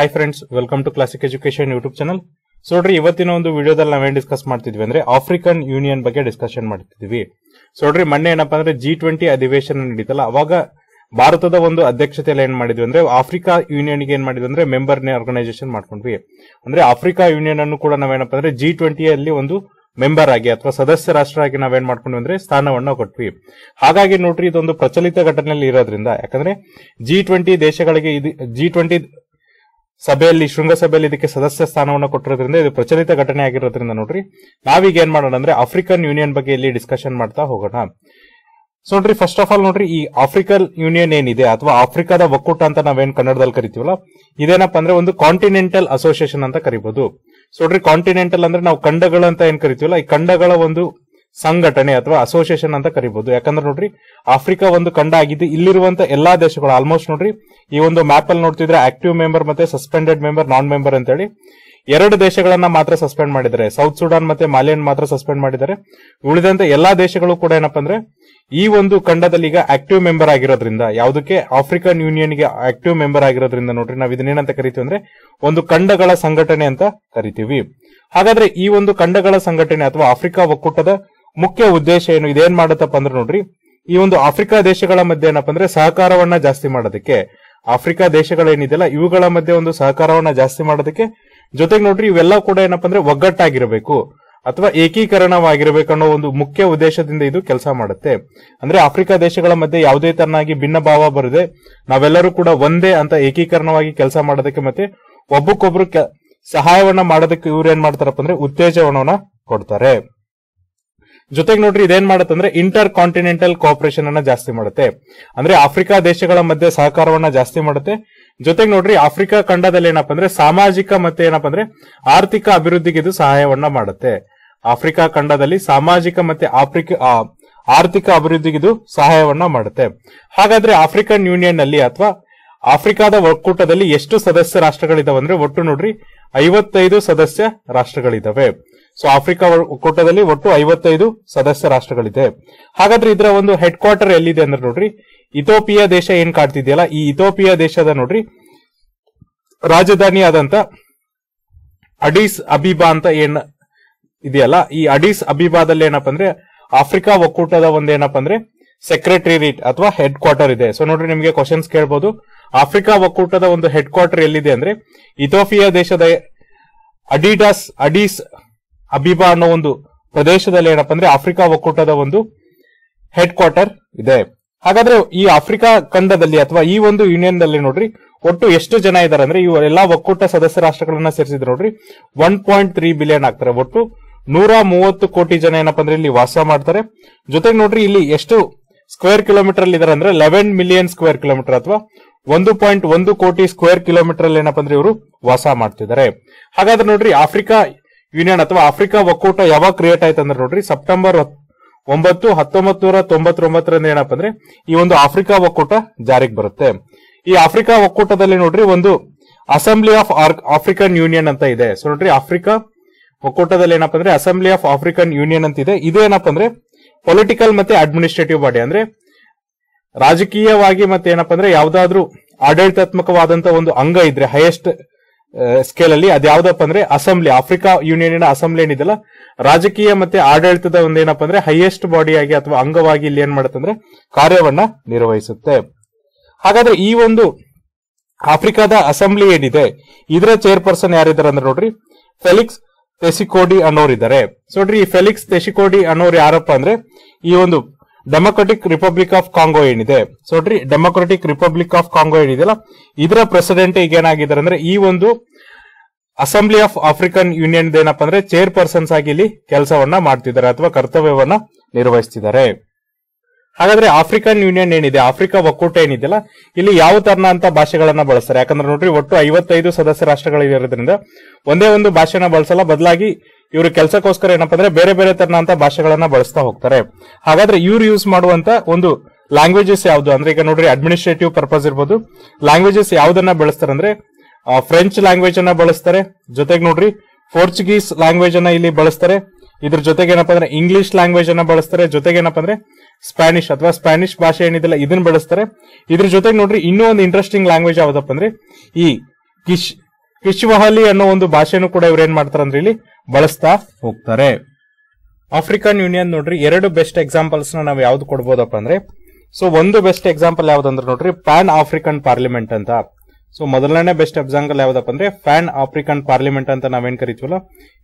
Hi friends, welcome to Classic Education YouTube channel. So ನೋಡ್ರಿ ಇವತ್ತಿನ ಒಂದು ವಿಡಿಯೋದಲ್ಲಿ ನಾವೇನ್ ಡಿಸ್ಕಸ್ ಮಾಡ್ತಿದ್ವಿ ಅಂದ್ರೆ ಆಫ್ರಿಕನ್ ಯೂನಿಯನ್ ಬಗ್ಗೆ ಡಿಸ್ಕಷನ್ ಮಾಡ್ತಿದ್ವಿ. ಸೊ ನೋಡ್ರಿ ಮೊನ್ನೆ ಏನಪ್ಪಾ ಅಂದ್ರೆ G20 ಅಧಿವೇಶನ ನಡೀತಲ್ಲ, ಅವಾಗ ಭಾರತದ ಒಂದು ಅಧ್ಯಕ್ಷತೆಯಲ್ಲಿ ಏನ್ ಮಾಡಿದ್ವಿ ಅಂದ್ರೆ ಆಫ್ರಿಕಾ ಯೂನಿಯನ್ ಗೆ ಏನ್ ಮಾಡಿದ್ವಿ ಅಂದ್ರೆ ಮೆಂಬರ್ ನೇ ಆರ್ಗನೈಸೇಷನ್ ಮಾಡ್ಕೊಂಡ್ವಿ. ಅಂದ್ರೆ ಆಫ್ರಿಕಾ ಯೂನಿಯನ್ ಅನ್ನು ಕೂಡ ನಾವೇನಪ್ಪ ಅಂದ್ರೆ G20 ಅಲ್ಲಿ ಒಂದು ಮೆಂಬರ್ ಆಗಿ ಅಥವಾ ಸದಸ್ಯ ರಾಷ್ಟ್ರ ಆಗಿ ನಾವೇನ್ ಮಾಡ್ಕೊಂಡ್ವಿ ಅಂದ್ರೆ ಸ್ಥಾನವನ್ನ ಕೊಟ್ವಿ. ಹಾಗಾಗಿ ನೋಡ್ರಿ ಇದೊಂದು ಪ್ರಚಲಿತ ಘಟನೆಯಲ್ಲಿ ಇರೋದ್ರಿಂದ, ಯಾಕಂದ್ರೆ G20 ದೇಶಗಳಿಗೆ G20 ಸಭೆಯಲ್ಲಿ ಶೃಂಗಸಭೆಯಲ್ಲಿ ಇದಕ್ಕೆ ಸದಸ್ಯ ಸ್ಥಾನವನ್ನು ಕೊಟ್ಟಿರೋದ್ರಿಂದ ಇದು ಪ್ರಚಲಿತ ಘಟನೆ ಆಗಿರೋದ್ರಿಂದ ನೋಡ್ರಿ ನಾವೀಗ ಏನ್ ಮಾಡೋಣ ಅಂದ್ರೆ ಆಫ್ರಿಕನ್ ಯೂನಿಯನ್ ಬಗ್ಗೆ ಇಲ್ಲಿ ಡಿಸ್ಕಷನ್ ಮಾಡ್ತಾ ಹೋಗೋಣ. ಸೊ ನೋಡ್ರಿ ಫಸ್ಟ್ ಆಫ್ ಆಲ್ ನೋಡ್ರಿ ಈ ಆಫ್ರಿಕನ್ ಯೂನಿಯನ್ ಏನಿದೆ ಅಥವಾ ಆಫ್ರಿಕಾದ ಒಕ್ಕೂಟ ಅಂತ ನಾವೇನ್ ಕನ್ನಡದಲ್ಲಿ ಕರಿತೀವಲ್ಲ, ಇದೇನಪ್ಪ ಅಂದ್ರೆ ಒಂದು ಕಾಂಟಿನೆಂಟಲ್ ಅಸೋಸಿಯೇಷನ್ ಅಂತ ಕರಿಬಹುದು. ಸೊ ನೋಡ್ರಿ ಕಾಂಟಿನೆಂಟಲ್ ಅಂದ್ರೆ ನಾವು ಖಂಡಗಳು ಅಂತ ಏನ್ ಕರಿತೀವಲ್ಲ, ಈ ಖಂಡಗಳ ಒಂದು ಸಂಘಟನೆ ಅಥವಾ ಅಸೋಸಿಯೇಷನ್ ಅಂತ ಕರಿಬಹುದು. ಯಾಕಂದ್ರೆ ನೋಡ್ರಿ ಆಫ್ರಿಕಾ ಒಂದು ಖಂಡ ಆಗಿದ್ದು ಇಲ್ಲಿರುವಂತ ಎಲ್ಲಾ ದೇಶಗಳು ಆಲ್ಮೋಸ್ಟ್ ನೋಡ್ರಿ ಈ ಒಂದು ಮ್ಯಾಪ್ ಅಲ್ಲಿ ನೋಡ್ತಿದ್ರೆ ಆಕ್ಟಿವ್ ಮೆಂಬರ್ ಮತ್ತೆ ಸಸ್ಪೆಂಡೆಡ್ ಮೆಂಬರ್ ನಾನ್ ಮೆಂಬರ್ ಅಂತ ಹೇಳಿ ಎರಡು ದೇಶಗಳನ್ನ ಮಾತ್ರ ಸಸ್ಪೆಂಡ್ ಮಾಡಿದ್ದಾರೆ. ಸೌತ್ ಸುಡಾನ್ ಮತ್ತೆ ಮಾಲಿಯನ್ನು ಮಾತ್ರ ಸಸ್ಪೆಂಡ್ ಮಾಡಿದ್ದಾರೆ. ಉಳಿದಂತೆ ಎಲ್ಲಾ ದೇಶಗಳು ಕೂಡ ಏನಪ್ಪಾ ಅಂದ್ರೆ ಈ ಒಂದು ಖಂಡದಲ್ಲಿ ಈಗ ಆಕ್ಟಿವ್ ಮೆಂಬರ್ ಆಗಿರೋದ್ರಿಂದ, ಯಾವುದಕ್ಕೆ ಆಫ್ರಿಕನ್ ಯೂನಿಯನ್ ಗೆ ಆಕ್ಟಿವ್ ಮೆಂಬರ್ ಆಗಿರೋದ್ರಿಂದ ನೋಡ್ರಿ ನಾವ್ ಇದನ್ನೇನಂತ ಕರಿತೀವಿ ಅಂದ್ರೆ ಒಂದು ಖಂಡಗಳ ಸಂಘಟನೆ ಅಂತ ಕರಿತೀವಿ. ಹಾಗಾದ್ರೆ ಈ ಒಂದು ಖಂಡಗಳ ಸಂಘಟನೆ ಅಥವಾ ಆಫ್ರಿಕಾ ಒಕ್ಕೂಟದ ಮುಖ್ಯ ಉದ್ದೇಶ ಏನು, ಇದೇನ್ ಮಾಡುತ್ತಪ್ಪ ಅಂದ್ರೆ ನೋಡ್ರಿ ಈ ಒಂದು ಆಫ್ರಿಕಾ ದೇಶಗಳ ಮಧ್ಯೆ ಏನಪ್ಪ ಅಂದ್ರೆ ಸಹಕಾರವನ್ನ ಜಾಸ್ತಿ ಮಾಡೋದಕ್ಕೆ, ಆಫ್ರಿಕಾ ದೇಶಗಳೇನಿದೆಯಲ್ಲ ಇವುಗಳ ಮಧ್ಯೆ ಒಂದು ಸಹಕಾರವನ್ನ ಜಾಸ್ತಿ ಮಾಡೋದಕ್ಕೆ, ಜೊತೆಗೆ ನೋಡ್ರಿ ಇವೆಲ್ಲ ಕೂಡ ಏನಪ್ಪಾ ಅಂದ್ರೆ ಒಗ್ಗಟ್ಟಾಗಿರಬೇಕು ಅಥವಾ ಏಕೀಕರಣವಾಗಿರಬೇಕು ಅನ್ನೋ ಒಂದು ಮುಖ್ಯ ಉದ್ದೇಶದಿಂದ ಇದು ಕೆಲಸ ಮಾಡುತ್ತೆ. ಅಂದ್ರೆ ಆಫ್ರಿಕಾ ದೇಶಗಳ ಮಧ್ಯೆ ಯಾವುದೇ ತರನಾಗಿ ಭಿನ್ನ ಭಾವ ಬರದೆ ನಾವೆಲ್ಲರೂ ಕೂಡ ಒಂದೇ ಅಂತ ಏಕೀಕರಣವಾಗಿ ಕೆಲಸ ಮಾಡೋದಕ್ಕೆ ಮತ್ತೆ ಒಬ್ಬಕ್ಕೊಬ್ರು ಸಹಾಯವನ್ನ ಮಾಡೋದಕ್ಕೆ ಇವ್ರು ಏನ್ ಮಾಡ್ತಾರಪ್ಪ ಅಂದ್ರೆ ಉತ್ತೇಜನವನ್ನ ಕೊಡ್ತಾರೆ. ಜೊತೆಗೆ ನೋಡ್ರಿ ಇದೇನ್ ಮಾಡುತ್ತಂದ್ರೆ ಇಂಟರ್ ಕಾಂಟಿನೆಂಟಲ್ ಕೋಆಪರೇಷನ್ ಅನ್ನ ಜಾಸ್ತಿ ಮಾಡುತ್ತೆ. ಅಂದ್ರೆ ಆಫ್ರಿಕಾ ದೇಶಗಳ ಮಧ್ಯೆ ಸಹಕಾರವನ್ನ ಜಾಸ್ತಿ ಮಾಡುತ್ತೆ. ಜೊತೆಗೆ ನೋಡ್ರಿ ಆಫ್ರಿಕಾ ಖಂಡದಲ್ಲಿ ಏನಪ್ಪ ಅಂದ್ರೆ ಸಾಮಾಜಿಕ ಮತ್ತೆ ಏನಪ್ಪ ಅಂದ್ರೆ ಆರ್ಥಿಕ ಅಭಿವೃದ್ಧಿಗೆ ಇದು ಸಹಾಯವನ್ನ ಮಾಡುತ್ತೆ. ಆಫ್ರಿಕಾ ಖಂಡದಲ್ಲಿ ಸಾಮಾಜಿಕ ಮತ್ತೆ ಆರ್ಥಿಕ ಅಭಿವೃದ್ಧಿಗೆ ಇದು ಸಹಾಯವನ್ನ ಮಾಡುತ್ತೆ. ಹಾಗಾದ್ರೆ ಆಫ್ರಿಕನ್ ಯೂನಿಯನ್ ಅಲ್ಲಿ ಅಥವಾ ಆಫ್ರಿಕಾದ ಒಕ್ಕೂಟದಲ್ಲಿ ಎಷ್ಟು ಸದಸ್ಯ ರಾಷ್ಟ್ರಗಳಿದಾವೆ ಅಂದ್ರೆ ಒಟ್ಟು ನೋಡ್ರಿ 55 ಸದಸ್ಯ ರಾಷ್ಟ್ರಗಳಿದಾವೆ. ಸೊ ಆಫ್ರಿಕಾ ಒಕ್ಕೂಟದಲ್ಲಿ ಒಟ್ಟು 55 ಸದಸ್ಯ ರಾಷ್ಟ್ರಗಳಿದೆ. ಹಾಗಾದ್ರೆ ಇದರ ಒಂದು ಹೆಡ್ ಕ್ವಾರ್ಟರ್ ಎಲ್ಲಿದೆ ಅಂದ್ರೆ ನೋಡ್ರಿ ಇಥಿಯೋಪಿಯಾ ದೇಶ ಏನ್ ಕಾಡ್ತಿದೆಯಲ್ಲ, ಈ ಇಥಿಯೋಪಿಯಾ ದೇಶದ ನೋಡ್ರಿ ರಾಜಧಾನಿ ಆದಂತ ಅಡೀಸ್ ಅಬೀಬಾ ಅಂತ ಏನ್ ಇದೆಯಲ್ಲ, ಈ ಅಡೀಸ್ ಅಬೀಬಾದಲ್ಲಿ ಏನಪ್ಪ ಅಂದ್ರೆ ಆಫ್ರಿಕಾ ಒಕ್ಕೂಟದ ಒಂದೇನಪ್ಪ ಅಂದ್ರೆ ಸೆಕ್ರೆಟರಿಯೇಟ್ ಅಥವಾ ಹೆಡ್ ಕ್ವಾರ್ಟರ್ ಇದೆ. ಸೊ ನೋಡ್ರಿ ನಿಮ್ಗೆ ಕ್ವಶನ್ಸ್ ಕೇಳಬಹುದು, ಆಫ್ರಿಕಾ ಒಕ್ಕೂಟದ ಒಂದು ಹೆಡ್ ಕ್ವಾರ್ಟರ್ ಎಲ್ಲಿದೆ ಅಂದ್ರೆ ಇಥಿಯೋಪಿಯಾ ದೇಶದ ಅಡೀಸ್ ಅಬೀಬಾ ಅನ್ನೋ ಒಂದು ಪ್ರದೇಶದಲ್ಲಿ ಏನಪ್ಪ ಅಂದ್ರೆ ಆಫ್ರಿಕಾ ಒಕ್ಕೂಟದ ಒಂದು ಹೆಡ್ ಕ್ವಾರ್ಟರ್ ಇದೆ. ಹಾಗಾದ್ರೆ ಈ ಆಫ್ರಿಕಾ ಖಂಡದಲ್ಲಿ ಅಥವಾ ಈ ಒಂದು ಯೂನಿಯನ್ ನಲ್ಲಿ ನೋಡ್ರಿ ಒಟ್ಟು ಎಷ್ಟು ಜನ ಇದಾರೆ ಅಂದ್ರೆ ಇವರೆಲ್ಲಾ ಒಕ್ಕೂಟ ಸದಸ್ಯ ರಾಷ್ಟ್ರಗಳನ್ನ ಸೇರಿಸಿದ್ರೆ ನೋಡ್ರಿ 1.3 ಬಿಲಿಯನ್ ಆಗ್ತಾರೆ. ಒಟ್ಟು 130 ಕೋಟಿ ಜನ ಏನಪ್ಪ ಅಂದ್ರೆ ಇಲ್ಲಿ ವಾಸ ಮಾಡ್ತಾರೆ. ಜೊತೆಗೆ ನೋಡ್ರಿ ಇಲ್ಲಿ ಎಷ್ಟು ಸ್ಕ್ವೇರ್ ಕಿಲೋಮೀಟರ್ ಅಲ್ಲಿ ಇದಾರೆ ಅಂದ್ರೆ 11 ಮಿಲಿಯನ್ ಸ್ಕ್ವೇರ್ ಕಿಲೋಮೀಟರ್ ಅಥವಾ 1.1 ಕೋಟಿ ಸ್ಕ್ವೇರ್ ಕಿಲೋಮೀಟರ್ ಅಲ್ಲಿ ಏನಪ್ಪ ಅಂದ್ರೆ ಇವರು ವಾಸ ಮಾಡ್ತಿದ್ದಾರೆ. ಹಾಗಾದ್ರೆ ನೋಡ್ರಿ ಆಫ್ರಿಕಾ ಯೂನಿಯನ್ ಅಥವಾ ಆಫ್ರಿಕಾ ಒಕ್ಕೂಟ ಯಾವಾಗ ಕ್ರಿಯೇಟ್ ಆಯ್ತು ಅಂದ್ರೆ ನೋಡ್ರಿ ಸೆಪ್ಟೆಂಬರ್ 9 1999ರಿಂದ ಏನಪ್ಪ ಅಂದ್ರೆ ಈ ಒಂದು ಆಫ್ರಿಕಾ ಒಕ್ಕೂಟ ಜಾರಿಗೆ ಬರುತ್ತೆ. ಈ ಆಫ್ರಿಕಾ ಒಕ್ಕೂಟದಲ್ಲಿ ನೋಡ್ರಿ ಒಂದು ಅಸೆಂಬ್ಲಿ ಆಫ್ ಆಫ್ರಿಕನ್ ಯೂನಿಯನ್ ಅಂತ ಇದೆ. ಸೊ ನೋಡ್ರಿ ಆಫ್ರಿಕಾ ಒಕ್ಕೂಟದಲ್ಲಿ ಏನಪ್ಪ ಅಂದ್ರೆ ಅಸೆಂಬ್ಲಿ ಆಫ್ ಆಫ್ರಿಕನ್ ಯೂನಿಯನ್ ಅಂತ ಇದೆ. ಇದೇನಪ್ಪ ಅಂದ್ರೆ ಪೊಲಿಟಿಕಲ್ ಮತ್ತೆ ಅಡ್ಮಿನಿಸ್ಟ್ರೇಟಿವ್ ಬಾಡಿ, ಅಂದ್ರೆ ರಾಜಕೀಯವಾಗಿ ಮತ್ತೆ ಏನಪ್ಪ ಅಂದ್ರೆ ಯಾವ್ದಾದ್ರು ಆಡಳಿತಾತ್ಮಕವಾದಂತಹ ಒಂದು ಅಂಗ ಇದ್ರೆ ಹೈಯೆಸ್ಟ್ ಸ್ಕೇಲ್ ಅಲ್ಲಿ ಅದ್ಯಾವ್ದಪ್ಪ ಅಂದ್ರೆ ಅಸೆಂಬ್ಲಿ. ಆಫ್ರಿಕಾ ಯೂನಿಯನ್ ಅಸೆಂಬ್ಲಿ ಏನಿದೆಲ್ಲ ರಾಜಕೀಯ ಮತ್ತೆ ಆಡಳಿತದ ಒಂದೇನಪ್ಪ ಅಂದ್ರೆ ಹೈಯೆಸ್ಟ್ ಬಾಡಿಯಾಗಿ ಅಥವಾ ಅಂಗವಾಗಿ ಇಲ್ಲಿ ಏನ್ ಮಾಡುತ್ತಂದ್ರೆ ಕಾರ್ಯವನ್ನ ನಿರ್ವಹಿಸುತ್ತೆ. ಹಾಗಾದ್ರೆ ಈ ಒಂದು ಆಫ್ರಿಕಾದ ಅಸೆಂಬ್ಲಿ ಏನಿದೆ ಇದರ ಚೇರ್ಪರ್ಸನ್ ಯಾರಿದ್ದಾರೆ ಅಂದ್ರೆ ನೋಡ್ರಿ ಫೆಲಿಕ್ಸ್ ತೆಸಿಕೋಡಿ ಅನ್ನೋರಿದ್ದಾರೆ. ಸೊ ನೋಡ್ರಿ ಈ ಫೆಲಿಕ್ಸ್ ತೆಸಿಕೋಡಿ ಅನ್ನೋರು ಯಾರಪ್ಪ ಅಂದ್ರೆ ಈ ಒಂದು ಡೆಮೊಕ್ರೆಟಿಕ್ ರಿಪಬ್ಲಿಕ್ ಆಫ್ ಕಾಂಗೋ ಏನಿದೆ, ಸೊ ನೋಡ್ರಿ ಡೆಮೊಕ್ರೆಟಿಕ್ ರಿಪಬ್ಲಿಕ್ ಆಫ್ ಕಾಂಗೋ ಏನಿದೆಯಲ್ಲ ಇದರ ಪ್ರೆಸಿಡೆಂಟ್ ಈಗ ಏನಾಗಿದ್ದಾರೆ ಅಂದ್ರೆ ಈ ಒಂದು ಅಸೆಂಬ್ಲಿ ಆಫ್ ಆಫ್ರಿಕನ್ ಯೂನಿಯನ್ ಏನಪ್ಪ ಅಂದ್ರೆ ಚೇರ್ ಪರ್ಸನ್ಸ್ ಆಗಿ ಇಲ್ಲಿ ಕೆಲಸವನ್ನ ಮಾಡ್ತಿದ್ದಾರೆ ಅಥವಾ ಕರ್ತವ್ಯವನ್ನ ನಿರ್ವಹಿಸ್ತಿದ್ದಾರೆ. ಹಾಗಾದ್ರೆ ಆಫ್ರಿಕನ್ ಯೂನಿಯನ್ ಏನಿದೆ, ಆಫ್ರಿಕಾ ಒಕ್ಕೂಟ ಏನಿದೆಯಲ್ಲ ಇಲ್ಲಿ ಯಾವ ತರನಂತ ಭಾಷೆಗಳನ್ನ ಬಳಸ್ತಾರೆ, ಯಾಕಂದ್ರೆ ನೋಡ್ರಿ ಒಟ್ಟು 55 ಸದಸ್ಯ ರಾಷ್ಟ್ರಗಳಿರೋದ್ರಿಂದ ಒಂದೇ ಒಂದು ಭಾಷೆನ ಬಳಸಲ್ಲ, ಬದಲಾಗಿ ಇವರು ಕೆಲಸಕ್ಕೋಸ್ಕರ ಏನಪ್ಪ ಅಂದ್ರೆ ಬೇರೆ ಬೇರೆ ತರನಂತ ಭಾಷೆಗಳನ್ನ ಬಳಸ್ತಾ ಹೋಗ್ತಾರೆ. ಹಾಗಾದ್ರೆ ಇವ್ರು ಯೂಸ್ ಮಾಡುವಂತ ಒಂದು ಲ್ಯಾಂಗ್ವೇಜಸ್ ಯಾವ್ದು ಅಂದ್ರೆ ಈಗ ನೋಡ್ರಿ ಅಡ್ಮಿನಿಸ್ಟ್ರೇಟಿವ್ ಪರ್ಪಸ್ ಇರ್ಬೋದು, ಲ್ಯಾಂಗ್ವೇಜಸ್ ಯಾವ್ದನ್ನ ಬಳಸ್ತಾರೆ ಅಂದ್ರೆ ಫ್ರೆಂಚ್ ಲ್ಯಾಂಗ್ವೇಜ್ ಅನ್ನ ಬಳಸ್ತಾರೆ. ಜೊತೆಗೆ ನೋಡ್ರಿ ಪೋರ್ಚುಗೀಸ್ ಲ್ಯಾಂಗ್ವೇಜ್ ಅನ್ನ ಇಲ್ಲಿ ಬಳಸ್ತಾರೆ. ಇದ್ರ ಜೊತೆಗೆ ಏನಪ್ಪ ಅಂದ್ರೆ ಇಂಗ್ಲಿಷ್ ಲ್ಯಾಂಗ್ವೇಜ್ ಅನ್ನ ಬಳಸ್ತಾರೆ. ಜೊತೆಗೆ ಏನಪ್ಪ ಅಂದ್ರೆ ಸ್ಪ್ಯಾನಿಷ್ ಅಥವಾ ಸ್ಪ್ಯಾನಿಷ್ ಭಾಷೆ ಏನಿದೆಲ್ಲ ಇದನ್ನ ಬಳಸ್ತಾರೆ. ಇದ್ರ ಜೊತೆಗೆ ನೋಡ್ರಿ ಇನ್ನೂ ಒಂದು ಇಂಟ್ರೆಸ್ಟಿಂಗ್ ಲ್ಯಾಂಗ್ವೇಜ್ ಯಾವ್ದಪ್ಪ ಅಂದ್ರೆ ಈ ಕಿಶ್ವಾಹಲಿ ಅನ್ನೋ ಒಂದು ಭಾಷೆನೂ ಕೂಡ ಇವರು ಏನ್ ಮಾಡ್ತಾರೆ ಅಂದ್ರೆ ಇಲ್ಲಿ ಬಳಸ್ತಾ ಹೋಗ್ತಾರೆ. ಆಫ್ರಿಕನ್ ಯೂನಿಯನ್ ನೋಡ್ರಿ ಎರಡು ಬೆಸ್ಟ್ ಎಕ್ಸಾಂಪಲ್ಸ್ ನ ನಾವು ಯಾವ್ದು ಕೊಡಬಹುದಪ್ಪ ಅಂದ್ರೆ, ಸೊ ಒಂದು ಬೆಸ್ಟ್ ಎಕ್ಸಾಂಪಲ್ ಯಾವ್ದಂದ್ರೆ ನೋಡ್ರಿ ಪ್ಯಾನ್ ಆಫ್ರಿಕನ್ ಪಾರ್ಲಿಮೆಂಟ್ ಅಂತ. ಸೊ ಮೊದಲನೇ ಬೆಸ್ಟ್ ಎಕ್ಸಾಂಪಲ್ ಯಾವ್ದಪ್ಪ ಅಂದ್ರೆ ಪ್ಯಾನ್ ಆಫ್ರಿಕನ್ ಪಾರ್ಲಿಮೆಂಟ್ ಅಂತ ನಾವೇನ್ ಕರಿತೀವಲ್ಲ,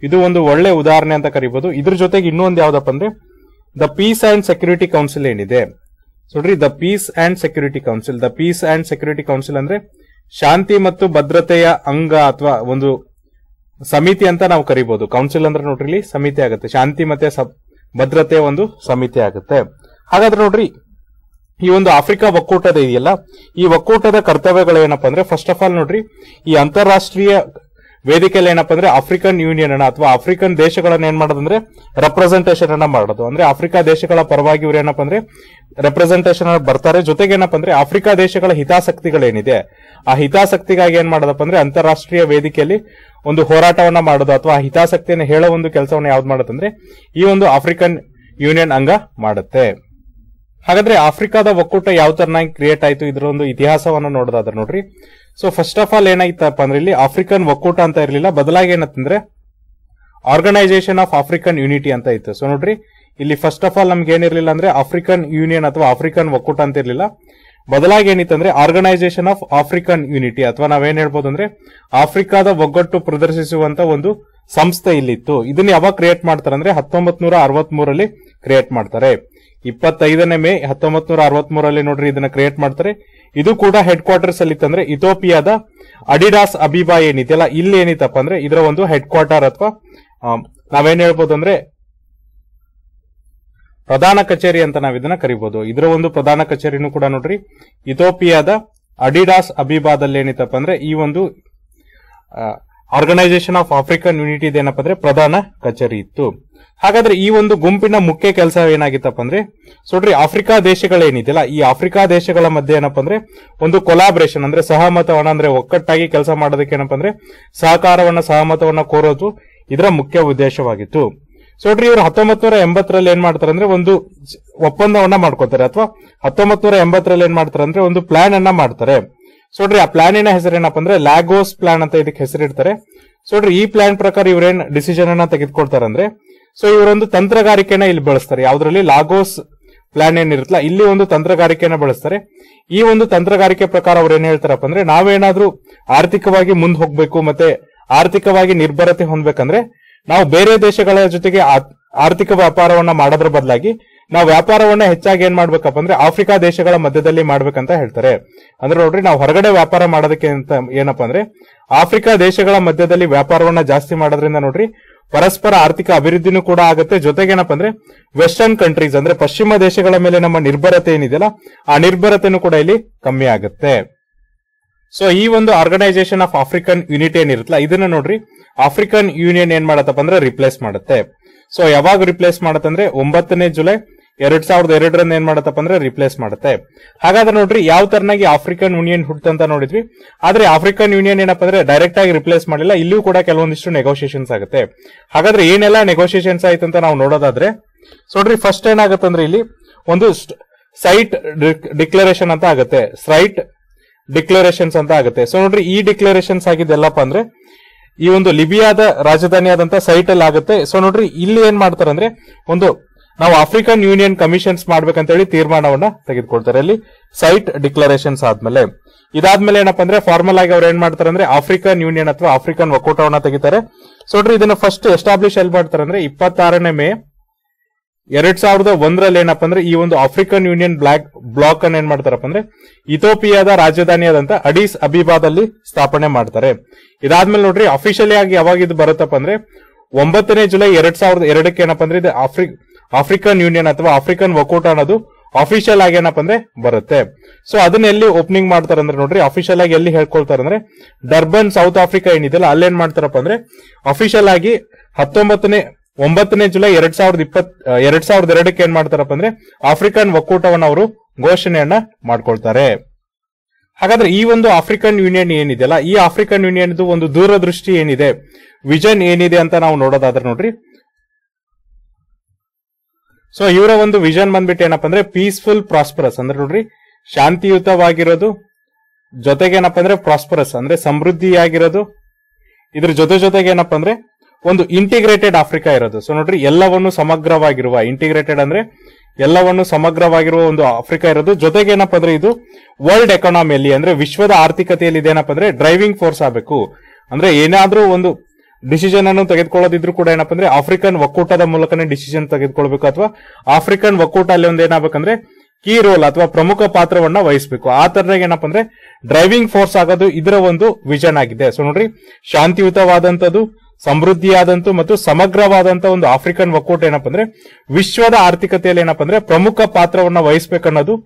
ಇದು ಒಂದು ಒಳ್ಳೆ ಉದಾಹರಣೆ ಅಂತ ಕರಿಬಹುದು. ಇದ್ರ ಜೊತೆಗೆ ಇನ್ನೊಂದು ಯಾವ್ದಪ್ಪ ಅಂದ್ರೆ the peace and security council ಏನಿದೆ ನೋಡ್ರಿ, the peace and security council. The peace and security council ಅಂದ್ರೆ ಶಾಂತಿ ಮತ್ತು ಭದ್ರತೆಯ ಅಂಗ ಅಥವಾ ಒಂದು ಸಮಿತಿ ಅಂತ ನಾವು ಕರಿಬಹುದು. ಕೌನ್ಸಿಲ್ ಅಂದ್ರೆ ನೋಡ್ರಿ ಇಲ್ಲಿ ಸಮಿತಿ ಆಗುತ್ತೆ, ಶಾಂತಿ ಮತ್ತೆ ಭದ್ರತೆ ಒಂದು ಸಮಿತಿ ಆಗುತ್ತೆ. ಹಾಗಾದ್ರೆ ನೋಡ್ರಿ ಈ ಒಂದು ಆಫ್ರಿಕಾ ಒಕ್ಕೂಟದ ಇದೆಯಲ್ಲ, ಈ ಒಕ್ಕೂಟದ ಕರ್ತವ್ಯಗಳೇನಪ್ಪ ಅಂದ್ರೆ ಫಸ್ಟ್ ಆಫ್ ಆಲ್ ನೋಡ್ರಿ ಈ ಅಂತಾರಾಷ್ಟ್ರೀಯ ವೇದಿಕೆಯಲ್ಲಿ ಏನಪ್ಪಾ ಅಂದ್ರೆ ಆಫ್ರಿಕನ್ ಯೂನಿಯನ್ ಅನ್ನ ಅಥವಾ ಆಫ್ರಿಕನ್ ದೇಶಗಳನ್ನ ಏನ್ ಮಾಡೋದಂದ್ರೆ ರೆಪ್ರೆಸೆಂಟೇಷನ್ ಅನ್ನ ಮಾಡೋದು. ಅಂದ್ರೆ ಆಫ್ರಿಕಾ ದೇಶಗಳ ಪರವಾಗಿ ಇವ್ರು ಏನಪ್ಪ ಅಂದ್ರೆ ರೆಪ್ರೆಸೆಂಟೇಷನ್ ಬರ್ತಾರೆ. ಜೊತೆಗೆ ಏನಪ್ಪ ಅಂದ್ರೆ ಆಫ್ರಿಕಾ ದೇಶಗಳ ಹಿತಾಸಕ್ತಿಗಳೇನಿದೆ ಆ ಹಿತಾಸಕ್ತಿಗಾಗಿ ಏನ್ ಮಾಡೋದಪ್ಪ ಅಂದ್ರೆ ಅಂತಾರಾಷ್ಟ್ರೀಯ ವೇದಿಕೆಯಲ್ಲಿ ಒಂದು ಹೋರಾಟವನ್ನ ಮಾಡೋದು ಅಥವಾ ಆ ಹಿತಾಸಕ್ತಿಯನ್ನು ಹೇಳೋ ಒಂದು ಕೆಲಸವನ್ನ ಯಾವ್ದು ಮಾಡುತ್ತಂದ್ರೆ ಈ ಒಂದು ಆಫ್ರಿಕನ್ ಯೂನಿಯನ್ ಅಂಗ ಮಾಡುತ್ತೆ. ಹಾಗಾದ್ರೆ ಆಫ್ರಿಕಾದ ಒಕ್ಕೂಟ ಯಾವ ತರನಾಗಿ ಕ್ರಿಯೇಟ್ ಆಯ್ತು, ಇದರ ಒಂದು ಇತಿಹಾಸವನ್ನ ನೋಡೋದಾದ್ರೆ ನೋಡ್ರಿ, ಸೊ ಫಸ್ಟ್ ಆಫ್ ಆಲ್ ಏನಾಯ್ತಪ್ಪ ಅಂದ್ರೆ ಇಲ್ಲಿ ಆಫ್ರಿಕನ್ ಒಕ್ಕೂಟ ಅಂತ ಇರಲಿಲ್ಲ, ಬದಲಾಗಿ ಏನಂತಂದ್ರೆ ಆರ್ಗನೈಸೇಷನ್ ಆಫ್ ಆಫ್ರಿಕನ್ ಯೂನಿಟಿ ಅಂತ ಇತ್ತು. ಸೊ ನೋಡ್ರಿ ಇಲ್ಲಿ ಫಸ್ಟ್ ಆಫ್ ಆಲ್ ನಮ್ಗೆ ಏನಿರಲಿಲ್ಲ ಅಂದ್ರೆ ಆಫ್ರಿಕನ್ ಯೂನಿಯನ್ ಅಥವಾ ಆಫ್ರಿಕನ್ ಒಕ್ಕೂಟ ಅಂತ ಇರಲಿಲ್ಲ, ಬದಲಾಗಿ ಏನಿತ್ತಂದ್ರೆ ಆರ್ಗನೈಸೇಷನ್ ಆಫ್ ಆಫ್ರಿಕನ್ ಯೂನಿಟಿ ಅಥವಾ ನಾವೇನ್ ಹೇಳ್ಬೋದು ಅಂದ್ರೆ ಆಫ್ರಿಕಾದ ಒಗ್ಗಟ್ಟು ಪ್ರದರ್ಶಿಸುವಂತ ಒಂದು ಸಂಸ್ಥೆ ಇಲ್ಲಿತ್ತು. ಇದನ್ನ ಯಾವಾಗ ಕ್ರಿಯೇಟ್ ಮಾಡ್ತಾರೆ ಅಂದ್ರೆ 1963 ಕ್ರಿಯೇಟ್ ಮಾಡ್ತಾರೆ. 25 ಮೇ 1963 ನೋಡ್ರಿ ಇದನ್ನ ಕ್ರಿಯೇಟ್ ಮಾಡ್ತಾರೆ. ಇದು ಕೂಡ ಹೆಡ್ ಕ್ವಾರ್ಟರ್ಸ್ ಅಲ್ಲಿ ಇತ್ತಂದ್ರೆ ಇಥೋಪಿಯಾದ ಅಡಿಡಾಸ್ ಅಬಿಬಾ ಏನಿದೆಯಲ್ಲ ಇಲ್ಲಿ ಏನಿತ್ತಪ್ಪ ಅಂದ್ರೆ ಇದರ ಒಂದು ಹೆಡ್ ಕ್ವಾರ್ಟರ್ ಅಥವಾ ನಾವೇನ್ ಹೇಳ್ಬೋದು ಅಂದ್ರೆ ಪ್ರಧಾನ ಕಚೇರಿ ಅಂತ ನಾವಿದನ್ನ ಕರಿಬಹುದು. ಇದರ ಒಂದು ಪ್ರಧಾನ ಕಚೇರಿನೂ ಕೂಡ ನೋಡ್ರಿ ಇಥೋಪಿಯಾದ ಅಡಿಡಾಸ್ ಅಬಿಬಾದಲ್ಲಿ ಏನಿತ್ತಪ್ಪ ಅಂದ್ರೆ ಈ ಒಂದು ಆರ್ಗನೈಸೇಷನ್ ಆಫ್ ಆಫ್ರಿಕನ್ ಯೂನಿಟಿ ಏನಪ್ಪ ಅಂದ್ರೆ ಪ್ರಧಾನ ಕಚೇರಿ ಇತ್ತು. ಹಾಗಾದ್ರೆ ಈ ಒಂದು ಗುಂಪಿನ ಮುಖ್ಯ ಕೆಲಸ ಏನಾಗಿತ್ತಪ್ಪ ಅಂದ್ರೆ ನೋಡ್ರಿ ಆಫ್ರಿಕಾ ದೇಶಗಳೇನಿದೆಯಲ್ಲ ಈ ಆಫ್ರಿಕಾ ದೇಶಗಳ ಮಧ್ಯೆ ಏನಪ್ಪ ಅಂದ್ರೆ ಒಂದು ಕೊಲಾಬ್ರೇಷನ್ ಅಂದ್ರೆ ಸಹಮತವನ್ನ ಅಂದ್ರೆ ಒಕ್ಕಟ್ಟಾಗಿ ಕೆಲಸ ಮಾಡೋದಕ್ಕೆ ಏನಪ್ಪ ಅಂದ್ರೆ ಸಹಕಾರವನ್ನ ಸಹಮತವನ್ನ ಕೋರೋದು ಇದರ ಮುಖ್ಯ ಉದ್ದೇಶವಾಗಿತ್ತು. ನೋಡ್ರಿ ಇವರು 1980 ಏನ್ ಮಾಡ್ತಾರೆ ಅಂದ್ರೆ ಒಂದು ಒಪ್ಪಂದವನ್ನ ಮಾಡ್ಕೋತಾರೆ ಅಥವಾ 1980 ಏನ್ ಮಾಡ್ತಾರೆ ಅಂದ್ರೆ ಒಂದು ಪ್ಲಾನ್ ಅನ್ನ ಮಾಡ್ತಾರೆ. ನೋಡ್ರಿ ಆ ಪ್ಲಾನಿನ ಹೆಸರು ಏನಪ್ಪ ಅಂದ್ರೆ ಲ್ಯಾಗೋಸ್ ಪ್ಲಾನ್ ಅಂತ ಇದಕ್ಕೆ ಹೆಸರಿಡ್ತಾರೆ. ನೋಡ್ರಿ ಈ ಪ್ಲಾನ್ ಪ್ರಕಾರ ಇವ್ರೇನ್ ಡಿಸಿಷನ್ ಅನ್ನ ತೆಗೆದುಕೊಳ್ತಾರೆ ಅಂದ್ರೆ ಸೊ ಇವರೊಂದು ತಂತ್ರಗಾರಿಕೆನ ಇಲ್ಲಿ ಬಳಸ್ತಾರೆ. ಯಾವ್ದ್ರಲ್ಲಿ ಲ್ಯಾಗೋಸ್ ಪ್ಲಾನ್ ಏನಿರುತ್ತಲ್ಲ ಇಲ್ಲಿ ಒಂದು ತಂತ್ರಗಾರಿಕೆನ ಬಳಸ್ತಾರೆ. ಈ ಒಂದು ತಂತ್ರಗಾರಿಕೆ ಪ್ರಕಾರ ಅವ್ರು ಏನ್ ಹೇಳ್ತಾರಪ್ಪ ಅಂದ್ರೆ ನಾವೇನಾದ್ರೂ ಆರ್ಥಿಕವಾಗಿ ಮುಂದೆ ಹೋಗ್ಬೇಕು ಮತ್ತೆ ಆರ್ಥಿಕವಾಗಿ ನಿರ್ಭರತೆ ಹೊಂದ್ಬೇಕಂದ್ರೆ ನಾವು ಬೇರೆ ದೇಶಗಳ ಜೊತೆಗೆ ಆರ್ಥಿಕ ವ್ಯಾಪಾರವನ್ನ ಮಾಡೋದ್ರ ಬದಲಾಗಿ ನಾವು ವ್ಯಾಪಾರವನ್ನ ಹೆಚ್ಚಾಗಿ ಏನ್ ಮಾಡ್ಬೇಕಪ್ಪ ಅಂದ್ರೆ ಆಫ್ರಿಕಾ ದೇಶಗಳ ಮಧ್ಯದಲ್ಲಿ ಮಾಡ್ಬೇಕಂತ ಹೇಳ್ತಾರೆ. ಅಂದ್ರೆ ನೋಡ್ರಿ ನಾವು ಹೊರಗಡೆ ವ್ಯಾಪಾರ ಮಾಡೋದಕ್ಕೆ ಏನಪ್ಪಾ ಅಂದ್ರೆ ಆಫ್ರಿಕಾ ದೇಶಗಳ ಮಧ್ಯದಲ್ಲಿ ವ್ಯಾಪಾರವನ್ನ ಜಾಸ್ತಿ ಮಾಡೋದ್ರಿಂದ ನೋಡ್ರಿ ಪರಸ್ಪರ ಆರ್ಥಿಕ ಅಭಿವೃದ್ಧಿನೂ ಕೂಡ ಆಗುತ್ತೆ. ಜೊತೆಗೆ ಏನಪ್ಪಾ ಅಂದ್ರೆ ವೆಸ್ಟರ್ನ್ ಕಂಟ್ರೀಸ್ ಅಂದ್ರೆ ಪಶ್ಚಿಮ ದೇಶಗಳ ಮೇಲೆ ನಮ್ಮ ನಿರ್ಭರತೆ ಏನಿದೆಯಲ್ಲ ಆ ನಿರ್ಭರತೆನೂ ಕೂಡ ಇಲ್ಲಿ ಕಮ್ಮಿ ಆಗುತ್ತೆ. ಸೊ ಈ ಒಂದು ಆರ್ಗನೈಸೇಷನ್ ಆಫ್ ಆಫ್ರಿಕನ್ ಯೂನಿಟ್ ಏನಿರುತ್ತಲ್ಲ ಇದನ್ನ ನೋಡ್ರಿ ಆಫ್ರಿಕನ್ ಯೂನಿಯನ್ ಏನ್ ಮಾಡತ್ತಪ್ಪ ಅಂದ್ರೆ ರಿಪ್ಲೇಸ್ ಮಾಡುತ್ತೆ. ಸೊ ಯಾವಾಗ ರಿಪ್ಲೇಸ್ ಮಾಡತ್ತಂದ್ರೆ 9 ಜುಲೈ 2002 ಏನ್ ಮಾಡತ್ತಪ್ಪ ಅಂದ್ರೆ ರಿಪ್ಲೇಸ್ ಮಾಡುತ್ತೆ. ಹಾಗಾದ್ರೆ ನೋಡ್ರಿ ಯಾವ ತರನಾಗಿ ಆಫ್ರಿಕನ್ ಯೂನಿಯನ್ ಹುಟ್ಟಂತ ನೋಡಿದ್ವಿ, ಆದ್ರೆ ಆಫ್ರಿಕನ್ ಯೂನಿಯನ್ ಏನಪ್ಪ ಅಂದ್ರೆ ಡೈರೆಕ್ಟ್ ಆಗಿ ರಿಪ್ಲೇಸ್ ಮಾಡಿಲ್ಲ, ಇಲ್ಲಿಯೂ ಕೂಡ ಕೆಲವೊಂದಿಷ್ಟು ನೆಗೋಸಿಯೇಷನ್ಸ್ ಆಗುತ್ತೆ. ಹಾಗಾದ್ರೆ ಏನೆಲ್ಲ ನೆಗೋಸಿಯೇಷನ್ಸ್ ಆಯ್ತು ಅಂತ ನಾವು ನೋಡೋದಾದ್ರೆ ನೋಡ್ರಿ ಫಸ್ಟ್ ಏನಾಗತ್ತಂದ್ರೆ ಇಲ್ಲಿ ಒಂದು ಸೈಟ್ ಡಿಕ್ಲರೇಷನ್ ಅಂತ ಆಗುತ್ತೆ, ಸೈಟ್ ಡಿಕ್ಲರೇಷನ್ಸ್ ಅಂತ ಆಗುತ್ತೆ. ಸೊ ನೋಡ್ರಿ ಈ ಡಿಕ್ಲರೇಷನ್ಸ್ ಆಗಿದ್ದೆಲ್ಲಪ್ಪ ಅಂದ್ರೆ ಈ ಒಂದು ಲಿಬಿಯಾದ ರಾಜಧಾನಿಯಾದಂತ ಸೈಟ್ ಅಲ್ಲಿ ಆಗುತ್ತೆ. ಸೊ ನೋಡ್ರಿ ಇಲ್ಲಿ ಏನ್ ಮಾಡ್ತಾರೆ ಅಂದ್ರೆ ಒಂದು ನಾವು ಆಫ್ರಿಕನ್ ಯೂನಿಯನ್ ಕಮಿಷನ್ಸ್ ಮಾಡ್ಬೇಕಂತ ಹೇಳಿ ತೀರ್ಮಾನವನ್ನ ತೆಗೆದುಕೊಳ್ತಾರೆ ಇಲ್ಲಿ ಸೈಟ್ ಡಿಕ್ಲರೇಷನ್ಸ್ ಆದ್ಮೇಲೆ. ಇದಾದ್ಮೇಲೆ ಏನಪ್ಪ ಅಂದ್ರೆ ಫಾರ್ಮಲ್ ಆಗಿ ಅವ್ರು ಏನ್ ಮಾಡ್ತಾರೆ ಅಂದ್ರೆ ಆಫ್ರಿಕನ್ ಯೂನಿಯನ್ ಅಥವಾ ಆಫ್ರಿಕನ್ ಒಕ್ಕೂಟವನ್ನ ತೆಗಿತಾರೆ. ಸೊ ನೋಡ್ರಿ ಇದನ್ನ ಫಸ್ಟ್ ಎಸ್ಟಾಬ್ಲಿಷ್ ಎಲ್ಲಿ ಮಾಡ್ತಾರೆ ಅಂದ್ರೆ 26 ಮೇ 2001 ಏನಪ್ಪ ಅಂದ್ರೆ ಈ ಒಂದು ಆಫ್ರಿಕನ್ ಯೂನಿಯನ್ ಬ್ಲಾಕ್ ಅನ್ನ ಏನ್ ಮಾಡ್ತಾರಪ್ಪ ಅಂದ್ರೆ ಇಥೋಪಿಯಾದ ರಾಜಧಾನಿಯಾದಂತ ಅಡೀಸ್ ಅಬಿಬಾದಲ್ಲಿ ಸ್ಥಾಪನೆ ಮಾಡ್ತಾರೆ. ಇದಾದ್ಮೇಲೆ ನೋಡ್ರಿ ಅಫಿಷಿಯಲಿ ಆಗಿ ಯಾವಾಗ ಇದು ಬರುತ್ತಪ್ಪ ಅಂದ್ರೆ 9 ಜುಲೈ 2002 ಏನಪ್ಪ ಅಂದ್ರೆ ಇದು ಆಫ್ರಿಕನ್ ಯೂನಿಯನ್ ಅಥವಾ ಆಫ್ರಿಕನ್ ಒಕ್ಕೂಟ ಅನ್ನೋದು ಅಫಿಷಿಯಲ್ ಆಗಿ ಏನಪ್ಪ ಅಂದ್ರೆ ಬರುತ್ತೆ. ಸೊ ಅದನ್ನ ಎಲ್ಲಿ ಓಪನಿಂಗ್ ಮಾಡ್ತಾರೆ ಅಂದ್ರೆ ನೋಡ್ರಿ ಅಫಿಷಿಯಲ್ ಆಗಿ ಎಲ್ಲಿ ಹೇಳ್ಕೊಳ್ತಾರೆ ಅಂದ್ರೆ ಡರ್ಬನ್ ಸೌತ್ ಆಫ್ರಿಕಾ ಏನಿದೆಯಲ್ಲ ಅಲ್ಲೇನ್ ಮಾಡ್ತಾರಪ್ಪ ಅಂದ್ರೆ ಅಫಿಷಿಯಲ್ ಆಗಿ 9 ಜುಲೈ 2002 ಏನ್ ಮಾಡ್ತಾರಪ್ಪ ಅಂದ್ರೆ ಆಫ್ರಿಕನ್ ಒಕ್ಕೂಟವನ್ನು ಅವರು ಘೋಷಣೆಯನ್ನ ಮಾಡ್ಕೊಳ್ತಾರೆ. ಹಾಗಾದ್ರೆ ಈ ಒಂದು ಆಫ್ರಿಕನ್ ಯೂನಿಯನ್ ಏನಿದೆಯಲ್ಲ ಈ ಆಫ್ರಿಕನ್ ಯೂನಿಯನ್ ಇದು ಒಂದು ದೂರದೃಷ್ಟಿ ಏನಿದೆ, ವಿಷನ್ ಏನಿದೆ ಅಂತ ನಾವು ನೋಡೋದಾದ್ರೆ ನೋಡ್ರಿ ಸೊ ಇವರ ಒಂದು ವಿಷನ್ ಬಂದ್ಬಿಟ್ಟು ಏನಪ್ಪ ಅಂದ್ರೆ ಪೀಸ್ಫುಲ್ ಪ್ರಾಸ್ಪರಸ್ ಅಂದ್ರೆ ನೋಡ್ರಿ ಶಾಂತಿಯುತವಾಗಿರೋದು, ಜೊತೆಗೆ ಏನಪ್ಪ ಅಂದ್ರೆ ಪ್ರಾಸ್ಪರಸ್ ಅಂದ್ರೆ ಸಮೃದ್ಧಿಯಾಗಿರೋದು, इधर जोते जोतेगे ಏನಪ್ಪಾ ಅಂದ್ರೆ ಒಂದು ಇಂಟಿಗ್ರೇಟೆಡ್ आफ्रिका ಇರೋದು ಸೋ ನೋಡ್ರಿ ಎಲ್ಲವನ್ನೂ ಸಮಗ್ರವಾಗಿರುವ ಇಂಟಿಗ್ರೇಟೆಡ್ ಅಂದ್ರೆ ಎಲ್ಲವನ್ನೂ ಸಮಗ್ರವಾಗಿರುವ ಒಂದು आफ्रिका ಇರೋದು ಜೊತೆಗೆ ಏನಪ್ಪಾ ಅಂದ್ರೆ ಇದು ವರ್ಲ್ಡ್ ಎಕಾನಮಿಯಲ್ಲಿ ಅಂದ್ರೆ ವಿಶ್ವದ ಆರ್ಥಿಕತೆಯಲ್ಲಿ ಏನಪ್ಪಾ ಅಂದ್ರೆ ಡ್ರೈವಿಂಗ್ ಫೋರ್ಸ್ ಆಗಬೇಕು ಅಂದ್ರೆ ಏನಾದರೂ ಒಂದು ಡಿಸಿಷನ್ ಅನ್ನು ತೆಗೆದುಕೊಳ್ಳೋದಿದ್ರೂ ಕೂಡ ಏನಪ್ಪಾ ಅಂದ್ರೆ ಆಫ್ರಿಕನ್ ಒಕ್ಕೂಟದ ಮೂಲಕನೇ ಡಿಸಿಷನ್ ತೆಗೆದುಕೊಳ್ಳಬೇಕು ಅಥವಾ ಆಫ್ರಿಕನ್ ಒಕ್ಕೂಟ ಅಲ್ಲಿ ಒಂದು ಏನಾಗಬೇಕು ಅಂದ್ರೆ की रोल अथवा प्रमुख पात्रवन्न वहिसबेकु आ तरह ऐनप्पा अंद्रे ड्राइविंग फोर्स आगोदु इदर ओंदु विजन आगिदे सो नोड्री शांतियुतवादंतदु समृद्धियादंतु मत्तु समग्रवादंत ओंदु आफ्रिकन ಒಕ್ಕೂಟ ಏನಪ್ಪ ಅಂದ್ರೆ ವಿಶ್ವದ ಆರ್ಥಿಕತೆಯಲ್ಲಿ ಏನಪ್ಪ ಅಂದ್ರೆ ಪ್ರಮುಖ ಪಾತ್ರವನ್ನ ವಹಿಸಬೇಕು ಅನ್ನೋದು